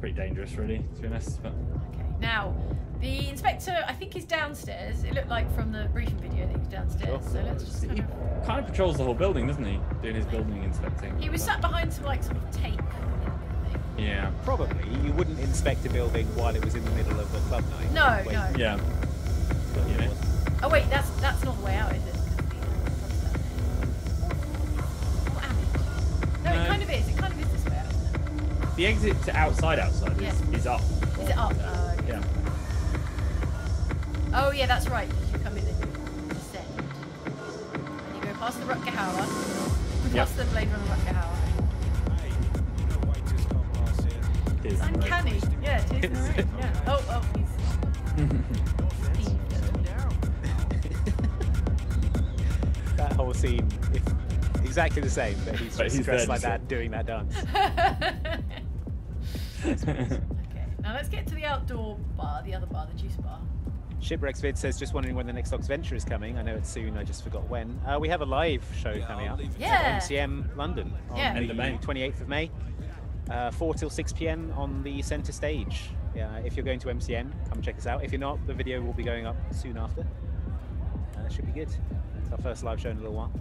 Pretty dangerous, really, to be honest. But... Okay. Now, the inspector, I think, is downstairs. It looked like from the briefing video that he was downstairs. Sure. So let's just kind of... He kind of patrols the whole building, doesn't he? Doing his building inspecting. He was but... sat behind some, like, sort of tape. Yeah. Probably. You wouldn't inspect a building while it was in the middle of a club night. No, wait. no. Yeah. But, you know. Oh wait, that's that's not the way out, is it? Oh, ouch. No, no, it kind of is. It kind of is. The exit to outside outside is, yeah. is up. Is it up? Uh, okay. Yeah. Oh yeah, that's right. You come in and descend. And you go past the Rutger Hauer. Yep. Past the Blade Runner Rutger Hauer. Hey, you know why just come past here? It's, it's uncanny. Right. Yeah, it is. Right. Yeah. Oh, oh, he's... Steve down. That whole scene, it's exactly the same, but he's, but he's dressed like that, doing that dance. Okay, now let's get to the outdoor bar, the other bar, the juice bar. Shipwrecksvid says, just wondering when the next Oxventure is coming. I know it's soon, I just forgot when. Uh, we have a live show yeah, coming up yeah. at M C M London on yeah. the twenty-eighth of May, uh, four till six p m on the centre stage. Yeah, if you're going to M C M, come check us out. If you're not, the video will be going up soon after. Uh, it should be good. It's our first live show in a little while.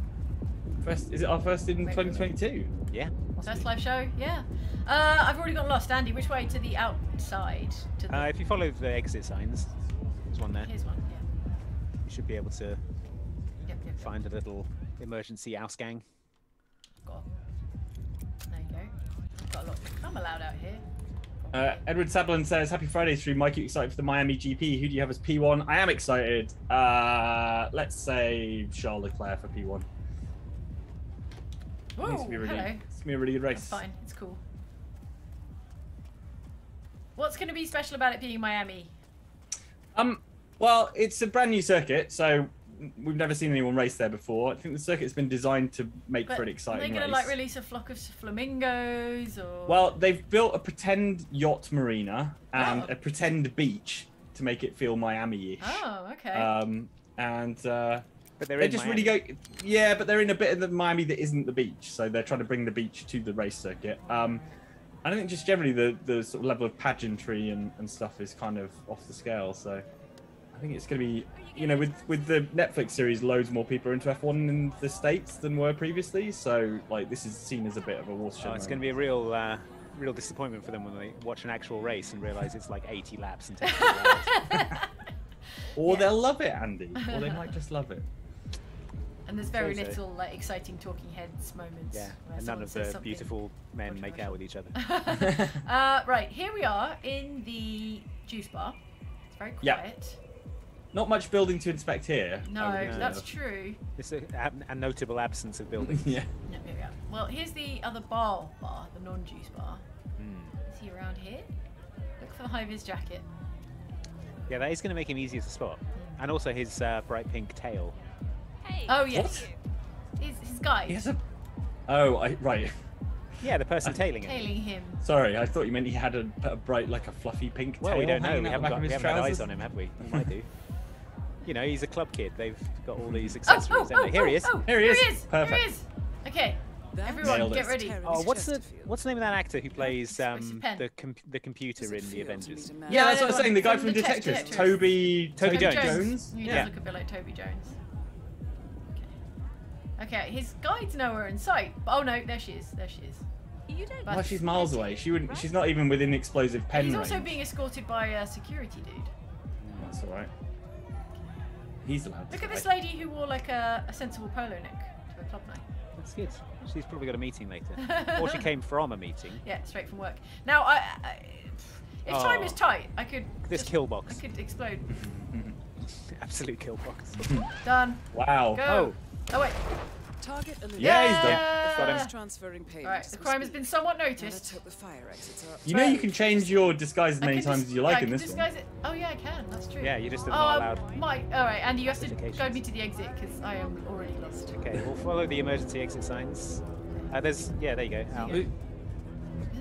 First, is it our first in twenty twenty-two? Yeah. First live show, yeah. Uh, I've already got lost, Andy. Which way? To the outside? To the... Uh, if you follow the exit signs, there's one there. Here's one, yeah. You should be able to yep, yep. find a little emergency Ausgang. Got there you go. Got a lot. I'm allowed out here. Uh, Edward Sablin says, happy Friday stream. Mike, you excited for the Miami G P? Who do you have as P one? I am excited. Uh, let's say Charles Leclerc for P one. Whoa, it's really, hello. It's going to be a really good race. It's fine. It's cool. What's going to be special about it being Miami? Um, well, it's a brand new circuit, so we've never seen anyone race there before. I think the circuit's been designed to make but for an exciting race. Are they going to like release a flock of flamingos? Or... Well, they've built a pretend yacht marina and oh. a pretend beach to make it feel Miami-ish. Oh, okay. Um, and uh, but they're they in just Miami. really go, yeah, but they're in a bit of the Miami that isn't the beach, so they're trying to bring the beach to the race circuit. Um, I don't think just generally the, the sort of level of pageantry and, and stuff is kind of off the scale. So I think it's going to be, you know, with, with the Netflix series, loads more people are into F one in the States than were previously. So like this is seen as a bit of a watershed. Oh, it's going to be a real, uh, real disappointment for them when they watch an actual race and realize it's like eighty laps and ten laps. Or yeah. they'll love it, Andy. Or they might just love it. And there's very Seriously. little like, exciting talking heads moments. Yeah, and none of the beautiful men watch, make watch. out with each other. uh, right, here we are in the juice bar. It's very quiet. Yep. Not much building to inspect here. No, that's true. It's a, a, a notable absence of building. yeah. No, here we are. Well, here's the other bar, bar the non-juice bar. Mm. Is he around here? Look for the high-vis jacket. Yeah, that is going to make him easier to spot. Mm. And also his uh, bright pink tail. Hey, oh yes, his, his guy. He has a... Oh, I, right. Yeah, the person tailing him. Tailing him. Sorry, I thought you meant he had a, a bright, like a fluffy pink well, tail. Well, we don't know. We haven't, got, we haven't had eyes on him, have we? We might do. You know, he's a club kid. They've got all these accessories. Oh, oh, oh, here he is. Oh, oh, here he is. Here he is. Perfect. Here he is. Okay, that everyone, get ready. Oh, what's the what's the name of that actor who plays um, the com the computer in the Avengers? Yeah, that's what I'm saying. The guy from Detectives, Toby Toby Jones. He does look a bit like Toby Jones. Okay, his guide's nowhere in sight. Oh no, there she is. There she is. You don't. Well, she's miles away. She wouldn't. Right? She's not even within explosive pen range. He's also being escorted by a security dude. No, that's all right. He's allowed. Look at this lady who wore like a, a sensible polo neck to a club night. That's good. She's probably got a meeting later, or she came from a meeting. Yeah, straight from work. Now, I, I, if oh. time is tight, I could. This just, kill box. I could explode. Absolute kill box. Done. Wow. Go. Oh. Oh wait. Target yeah, yeah, he's done. Yeah. Got him. Transferring right, the crime has been somewhat noticed. The fire exits are you know you can change your disguise as many times as you like yeah, in this disguise one. It. Oh yeah, I can. That's true. Yeah, you just not um, allowed. Mike, all right, Andy, you have to guide me to the exit because I am already lost. Okay, we'll follow the emergency exit signs. Uh, there's yeah, there you go. Oh. Isn't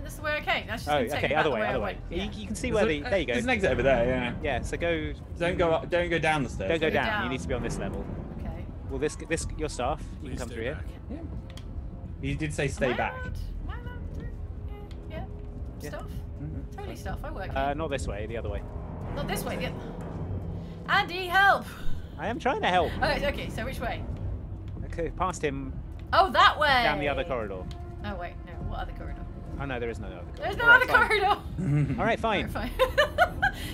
this the way I came? That's just oh, okay, other way, way, other way. Yeah. You, you can see there's where a, the there you go. There's an exit over there. Yeah. Yeah. So go. Don't go up. Don't go down the stairs. Don't go down. You need to be on this level. Well, this, this, your staff, you can come through here. Yeah. You did say stay back. Am I allowed to? Yeah. yeah. Staff? Mm-hmm. Totally staff, I work here. Uh, not this way, the other way. Not this way, the other Andy, help! I am trying to help. Okay, okay, so which way? Okay, past him. Oh, that way! Down the other corridor. Oh, wait, no, what other corridor? Oh, no, there is no other corridor. There's no other corridor! All right, fine. All right, fine.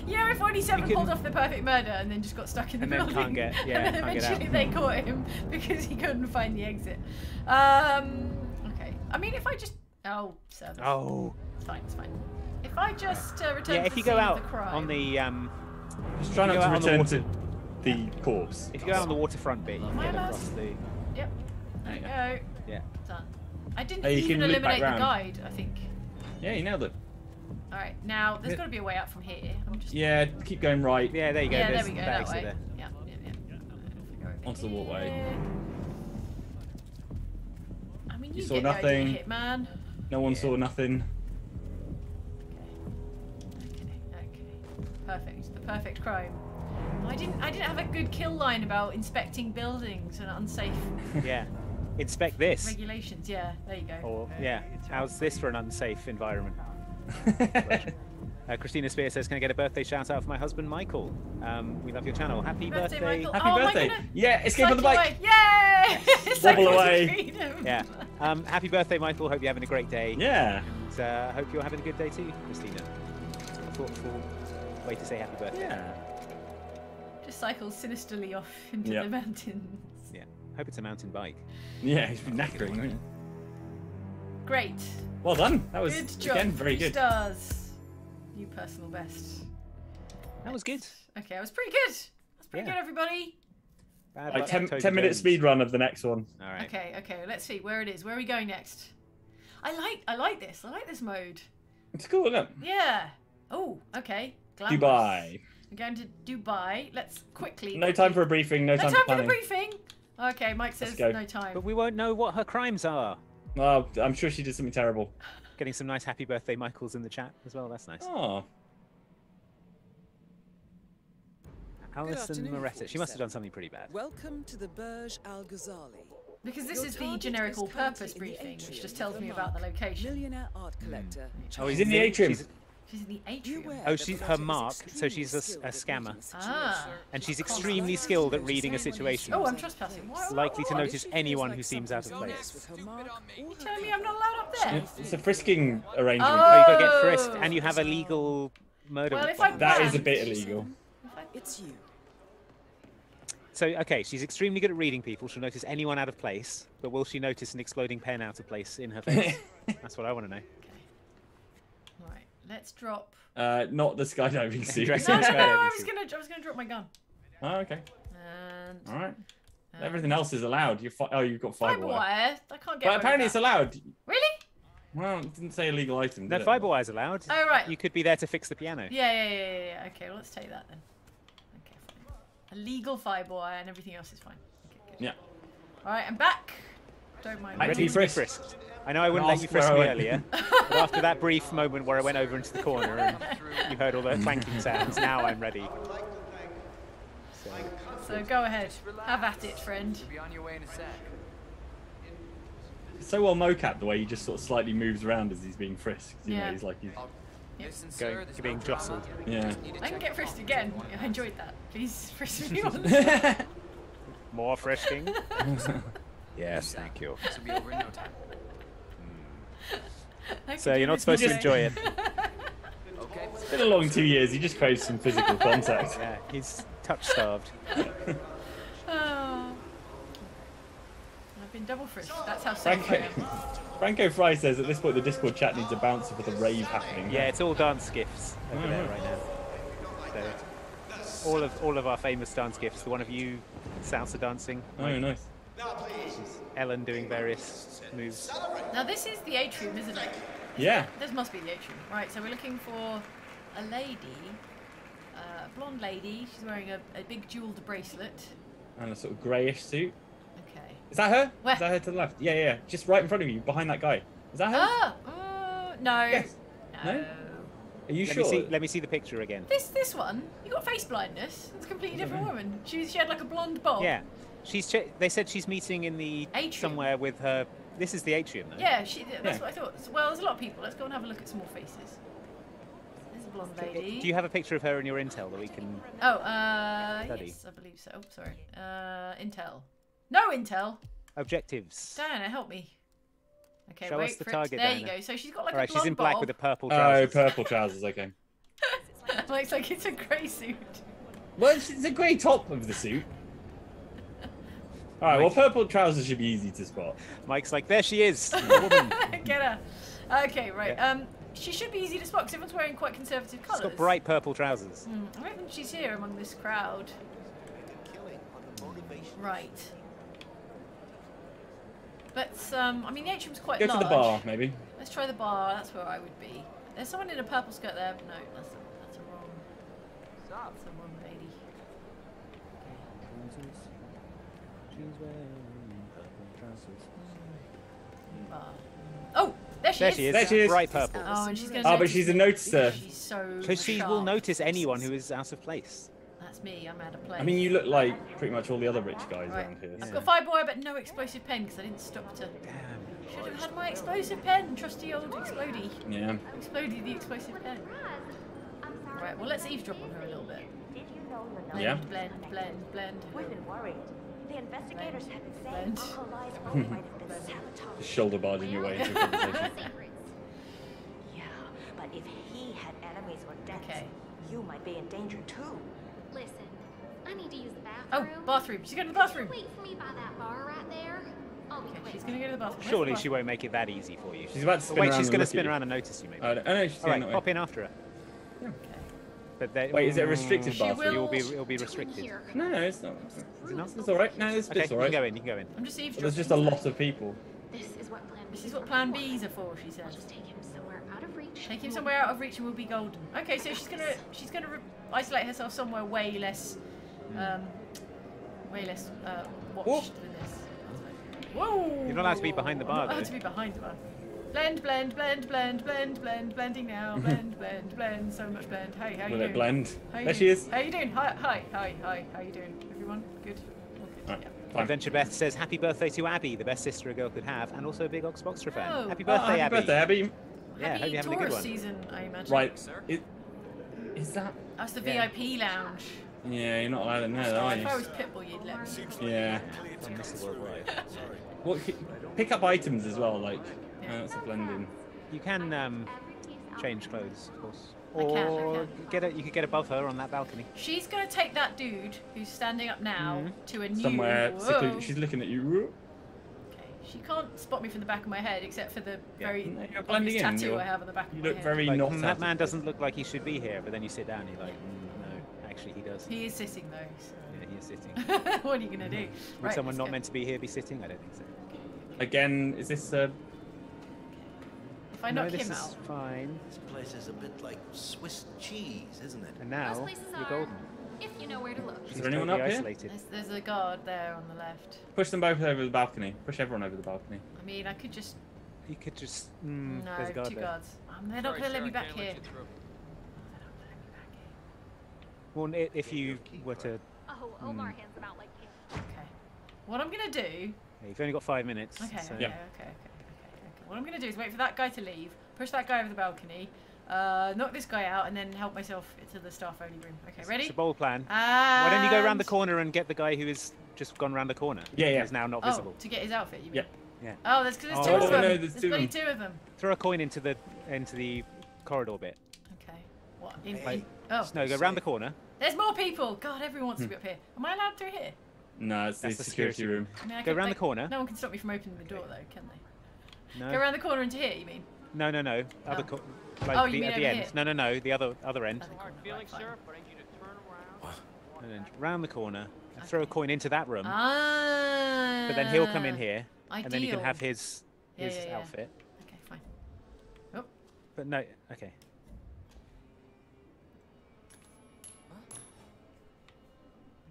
Yeah, if forty-seven pulled off the perfect murder and then just got stuck in the building. Can't get, yeah, and then can't eventually get they caught him because he couldn't find the exit. Um, okay. I mean, if I just... Oh, service. Oh. It's fine, it's fine. If I just uh, return yeah, to the scene of the crime... on the... Um, just try not to return to the corpse. If you go out on the waterfront bit, you can get across the... Yep. There you go. Yeah. Done. I didn't even eliminate the guide, I think. Yeah, you nailed it. All right, now there's got to be a way out from here. I'm just yeah, keep going right. Yeah, there you go. Yeah, there's there we go. That way. There. Yeah, yeah, yeah. Go onto the walkway. I mean, you, you saw get nothing. Hit, man. No one yeah. saw nothing. Okay. Okay. Okay. Perfect. The perfect crime. I didn't. I didn't have a good kill line about inspecting buildings and unsafe. Yeah. Inspect this. Regulations. Yeah. There you go. Or yeah. How's this for an unsafe environment? uh, Christina Spear says, can I get a birthday shout out for my husband Michael? Um, we love your channel. Happy birthday. birthday. Michael. Happy oh, birthday. Gonna... Yeah, escape on the bike. Yay! Yes. Wobble away. Yeah. Um, happy birthday, Michael. Hope you're having a great day. Yeah. And, uh, hope you're having a good day too, Christina. A thoughtful way to say happy birthday. Yeah. Just cycles sinisterly off into yep. the mountains. Yeah. Hope it's a mountain bike. Yeah, he's been knackering, isn't he? Great. Well done. That was, good job. Again, very Three good. Stars. New personal best. That was good. Okay, that was pretty good. That's pretty yeah. good, everybody. Bad like ten, ten minute speed run of the next one. All right. Okay, okay. Let's see where it is. Where are we going next? I like, I like this. I like this mode. It's cool, isn't it? Yeah. Oh, okay. Glamorous. Dubai. We're going to Dubai. Let's quickly. No time for a briefing. No, no time, time for a briefing. Okay, Mike says no time. But we won't know what her crimes are. Well, I'm sure she did something terrible. Getting some nice happy birthday Michaels in the chat as well. That's nice. Oh. Alison Moretto. She must have done something pretty bad. Welcome to the Burj Al Ghazali. Because this is the generic all-purpose briefing, which just tells me about the location. Millionaire art collector. Oh, he's in the atrium. She's, she's in the atrium. Oh, she's her mark, so she's a, a scammer. Ah. And she's extremely skilled at reading a situation. Oh, I'm trespassing. What? Likely to notice anyone who seems out of place. You telling me I'm not allowed up there? It's a frisking arrangement. Oh, you've got to get frisked, and you have a legal murder. Well, if I that is a bit illegal. It's you. So, okay, she's extremely good at reading people. She'll notice anyone out of place, but will she notice an exploding pen out of place in her face? That's what I want to know. Okay. All right, let's drop... Uh, not the skydiving suit. no, no, no, I was going to drop my gun. Oh, okay. And... All right. Um, Everything else is allowed. You're fi oh, you've got fibre wire. wire. I can't get But apparently it's allowed. Really? Well, it didn't say illegal item, did it? No, fibre wire's allowed. Oh, right. You could be there to fix the piano. Yeah, yeah, yeah, yeah. yeah. Okay, well, let's take that then. A legal fibre wire and everything else is fine. Okay, yeah. All right, I'm back. Don't mind. Ready for frisked. I know I wouldn't let you frisk me earlier, but after that brief moment where I went over into the corner and you heard all the clanking sounds, now I'm ready. So, so go ahead. Have at it, friend. Be on your way in a sec. It's so well mocapped the way he just sort of slightly moves around as he's being frisked. You yeah. know, he's like he's. Yep. Going, being jostled. Yeah. I can get frisked again. I enjoyed that. Please frisk me on. More frisking? Yes, thank you. So you're not supposed to enjoy it. It's been a long two years. He just craves some physical contact. Yeah, he's touch starved. Oh. I've been double frisked. That's how safe I am. Franco Fry says at this point the Discord chat needs a bouncer for the rave happening. Yeah, it's all dance gifts over mm. there right now. So, all of all of our famous dance gifs. The one of you salsa dancing. Oh, right? Nice. Ellen doing various moves. Now this is the atrium, isn't it? Yeah. This must be the atrium. Right, so we're looking for a lady, uh, a blonde lady. She's wearing a, a big jewelled bracelet. And a sort of greyish suit. Is that her? Where? Is that her to the left? Yeah, yeah, just right in front of you, behind that guy. Is that her? Oh, uh, no. Yes. No. No? Are you let sure? Me see, let me see the picture again. This this one, you got face blindness. It's a completely different know. woman. She she had like a blonde bob. Yeah, she's. They said she's meeting in the atrium somewhere with her. This is the atrium, though. Yeah, she. That's yeah. what I thought. So, well, there's a lot of people. Let's go and have a look at some more faces. There's a blonde lady. Do you have a picture of her in your intel that we can? Oh, uh, study? Yes, I believe so. Oh, sorry, uh, intel. No intel. Objectives. Diana, help me. Okay, Show wait us the for target, it. There Diana. you go. So she's got like All right, a blonde she's in black bob. with a purple trousers. Oh, purple trousers, okay. Looks like it's a grey suit. Well, it's, it's a grey top of the suit. All right, Mike. Well, purple trousers should be easy to spot. Mike's like, there she is. Woman. Get her. Okay, right. Yeah. Um, she should be easy to spot because everyone's wearing quite conservative colours. She's got bright purple trousers. Mm, I reckon she's here among this crowd. Right. But, um, I mean, the atrium's quite Go large. Go to the bar, maybe. Let's try the bar. That's where I would be. There's someone in a purple skirt there. No, that's a, that's a wrong... That's a wrong lady. Oh, there she there is. She is. There she is. Bright purple. Oh, and she's going to oh but she's a noticer. She's so So she sharp. will notice anyone who is out of place. That's me, I'm out of place. I mean, you look like pretty much all the other rich guys right. around here. I've so. got five boy, but no explosive pen because I didn't stop to. Damn. Should have had my explosive pen, trusty old Explodey. Yeah. Explodey the explosive pen. Right, well, let's eavesdrop on her a little bit. Did you know blend, yeah. blend, blend, blend. We've been worried. The investigators have been saying Uncle Eli's phone might have been sabotaged. Shoulder barging your way into conversation. Yeah, but if he had enemies or debts, okay. you might be in danger too. Listen, I need to use the bathroom. Oh, bathroom. She's going to the bathroom. Wait for me by that bar right there. I'll be okay, she's going to go to the bathroom. Surely she won't make it that easy for you. She's about to spin Wait, around she's going to spin around and notice you, maybe. Oh, no, she's going right, pop in after her. Yeah. Okay. But they, Wait, is it a restricted bathroom? Will, You'll be, it'll be restricted. No, no, it's not. It's, not? it's all right. No, it's okay, all right. You can go in, you can go in. I'm just well, there's just a lot of people. This is what plan B's, this is what plan B's are for, she says. We'll just take him somewhere out of reach. Take him somewhere out of reach and we'll be golden. Okay, so she's going to she's gonna isolate herself somewhere way less... Um, way less uh, watched Whoa. than this. Whoa! You're not allowed to be behind the bar, I'm not allowed to be behind the bar. Blend, blend, blend, blend, blend, blend, blending now, blend, blend, blend, so much blend. Hey, how you Will doing? It blend? How you there doing? She is. How you doing? Hi, hi, hi, hi, how you doing? Everyone? Good? All good. All right. Yeah. Adventure Beth says, happy birthday to Abby, the best sister a girl could have, and also a big Ox Boxer fan. Oh. Happy birthday, oh, happy Abby. Happy birthday, Abby. Yeah, happy hope you're having a good one. Season, I imagine. Right, sir. Is, is that? That's the yeah. V I P lounge. Yeah, you're not allowed in there, are you? If I was Pitbull, you'd let me. Yeah. What, pick up items as well, like. Oh, that's a blending. You can um, change clothes, of course. Or I can, I can. get a, you could get above her on that balcony. She's going to take that dude who's standing up now mm. to a new... Somewhere. She's looking at you. Okay. She can't spot me from the back of my head, except for the yeah. very no, blending in, tattoo I have on the back of you my look head. Very like, not mm, that man doesn't look like he should be here, but then you sit down and you're like, mm, no, actually he does. He is sitting, though. So. Yeah, he is sitting. What are you going to do? Would right, someone not go. meant to be here be sitting? I don't think so. Okay. Again, is this... Uh, If I knock no, this him is out. fine. This place is a bit like Swiss cheese, isn't it? And now you're golden. If you know where to look. Is, is there anyone up here? There's, there's a guard there on the left. Push them both over the balcony. Push everyone over the balcony. I mean, I could just. You could just. Mm, no, there's a guard two there. guards. Um, they're not going to let me back here. They're not going to let me back here. Well, if you were to. Oh, Omar hands them out like you. Okay. What I'm going to do. Yeah, you've only got five minutes. Okay. So. Yeah. Okay. Okay. What I'm going to do is wait for that guy to leave, push that guy over the balcony, uh, knock this guy out, and then help myself into the staff-only room. Okay, ready? It's a bold plan. And... Why don't you go around the corner and get the guy who has just gone around the corner? Yeah, yeah. Who's now not oh, visible. To get his outfit, you mean? Yeah. yeah. Oh, there's, there's oh, two of oh, them. No, there's there's two, bloody two of them. Throw a coin into the into the corridor bit. Okay. What? In like, oh. No, go around the corner. There's more people. God, everyone wants hmm. to be up here. Am I allowed through here? No, it's That's the security, security room. room. I mean, I go around like, the corner. No one can stop me from opening the door, though, can they? No. Go around the corner into here, you mean? No, no, no. Other oh. like oh, you the, mean at the end. Here? No, no, no. The other, other end. Other corner, right, sir, but I need you to turn around. And then round the corner and okay. throw a coin into that room. Ah. But then he'll come in here, Ideal. and then you can have his his yeah, yeah, yeah. outfit. Okay, fine. Oh. But no. Okay.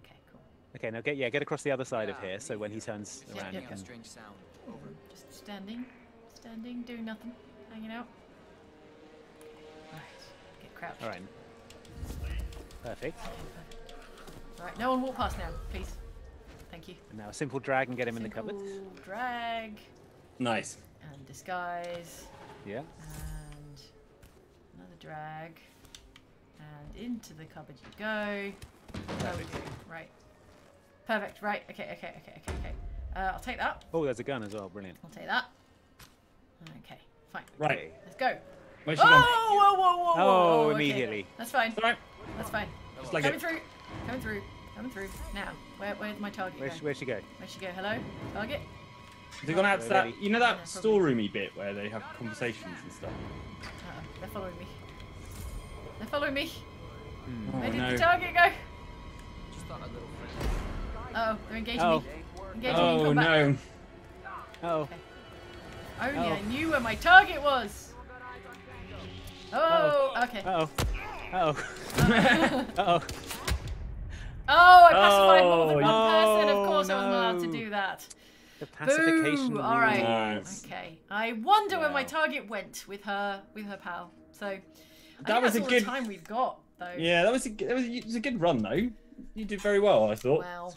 Okay, cool. Okay, now get yeah, get across the other side yeah, of here. So when he turns yeah, around, yeah. you can. Strange sound. Over. Just standing. Standing, doing nothing, hanging out. Alright, get crouched. Alright. Perfect. Alright, no one walk past now, please. Thank you. And now a simple drag and get him simple in the cupboard. Drag. Nice. And disguise. Yeah. And another drag. And into the cupboard you go. Perfect. Oh, right. Perfect, right. Okay, okay, okay, okay, okay. Uh, I'll take that. Oh, there's a gun as well, brilliant. I'll take that. Okay, fine. Right. Let's go. Whoa, whoa, whoa, whoa, whoa. Oh, immediately. Okay. That's fine. Sorry. That's fine. Just like Coming it. through. Coming through. Coming through. Now, where, where's my target Where's she, where'd she go? Where'd she go? Hello? Target? They're going to have that, you know that yeah, storeroomy bit where they have conversations and stuff? Uh, they're following me. They're following me. Mm. Oh, where did no. the target go? Just on a little Uh-oh, they're engaging oh. me. Engaging oh, me. Come back. no. Uh-oh. Okay. Only oh. I knew where my target was. Oh, uh -oh. okay. Uh oh. Uh oh. uh oh. Oh, I pacified more than one oh, person. Of course, no. I wasn't allowed to do that. The pacification. Boo. All right. Nice. Okay. I wonder wow. where my target went with her, with her pal. So I that was that's a all good the time we've got, though. Yeah, that was a that was a, it was a good run, though. You did very well, I thought. Well,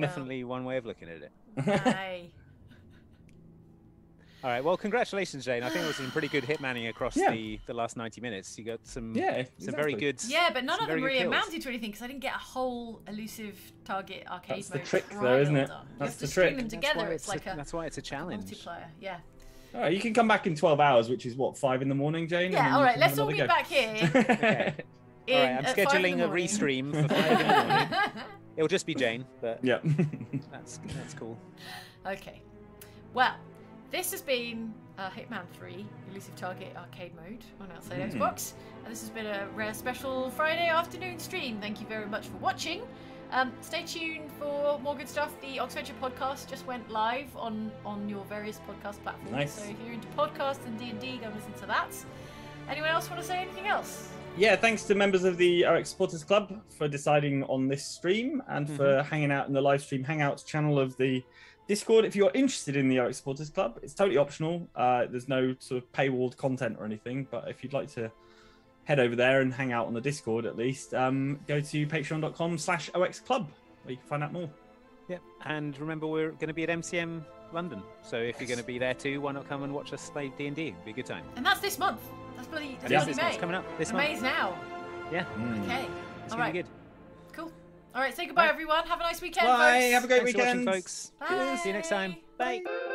definitely well. one way of looking at it. Aye. All right. Well, congratulations, Jane. I think it was some pretty good hitmanning across yeah. the, the last ninety minutes. You got some yeah, exactly. some very good. Yeah, but none of them really amounted to anything because I didn't get a whole elusive target arcade that's mode. That's the trick, though, isn't it? Done. That's the trick. You have to string them together. It's, it's like a, a. That's why it's a challenge. Multiplier. Yeah. All right. You can come back in twelve hours, which is what five in the morning, Jane. Yeah. All right. Let's all be go. back here. Okay. All right. I'm scheduling a restream for five in the morning. It'll just be Jane, but yeah, that's that's cool. Okay, well, this has been uh, Hitman three, Elusive Target Arcade Mode on Outside mm. Xbox. And this has been a rare special Friday afternoon stream. Thank you very much for watching. Um, stay tuned for more good stuff. The Oxventure podcast just went live on, on your various podcast platforms. Nice. So if you're into podcasts and D and D, go listen to that. Anyone else want to say anything else? Yeah, thanks to members of the O X Supporters Club for deciding on this stream and mm-hmm. for hanging out in the live stream Hangouts channel of the Discord. If you're interested in the O X Supporters Club, it's totally optional. Uh, there's no sort of paywalled content or anything, but if you'd like to head over there and hang out on the Discord at least, um, go to patreon dot com slash O X Club where you can find out more. Yep, and remember we're going to be at M C M London, so if yes. you're going to be there too, why not come and watch us play D and D? It'd be a good time. And that's this month. That's bloody, that's yeah. bloody May. It's coming up this month. May's now. Yeah. Mm. Okay. It's all right. Be good. Cool. All right, say goodbye, Bye. everyone. Have a nice weekend, Bye. folks. Have a great Thanks weekend, for watching, folks. Bye. See you next time. Bye. Bye.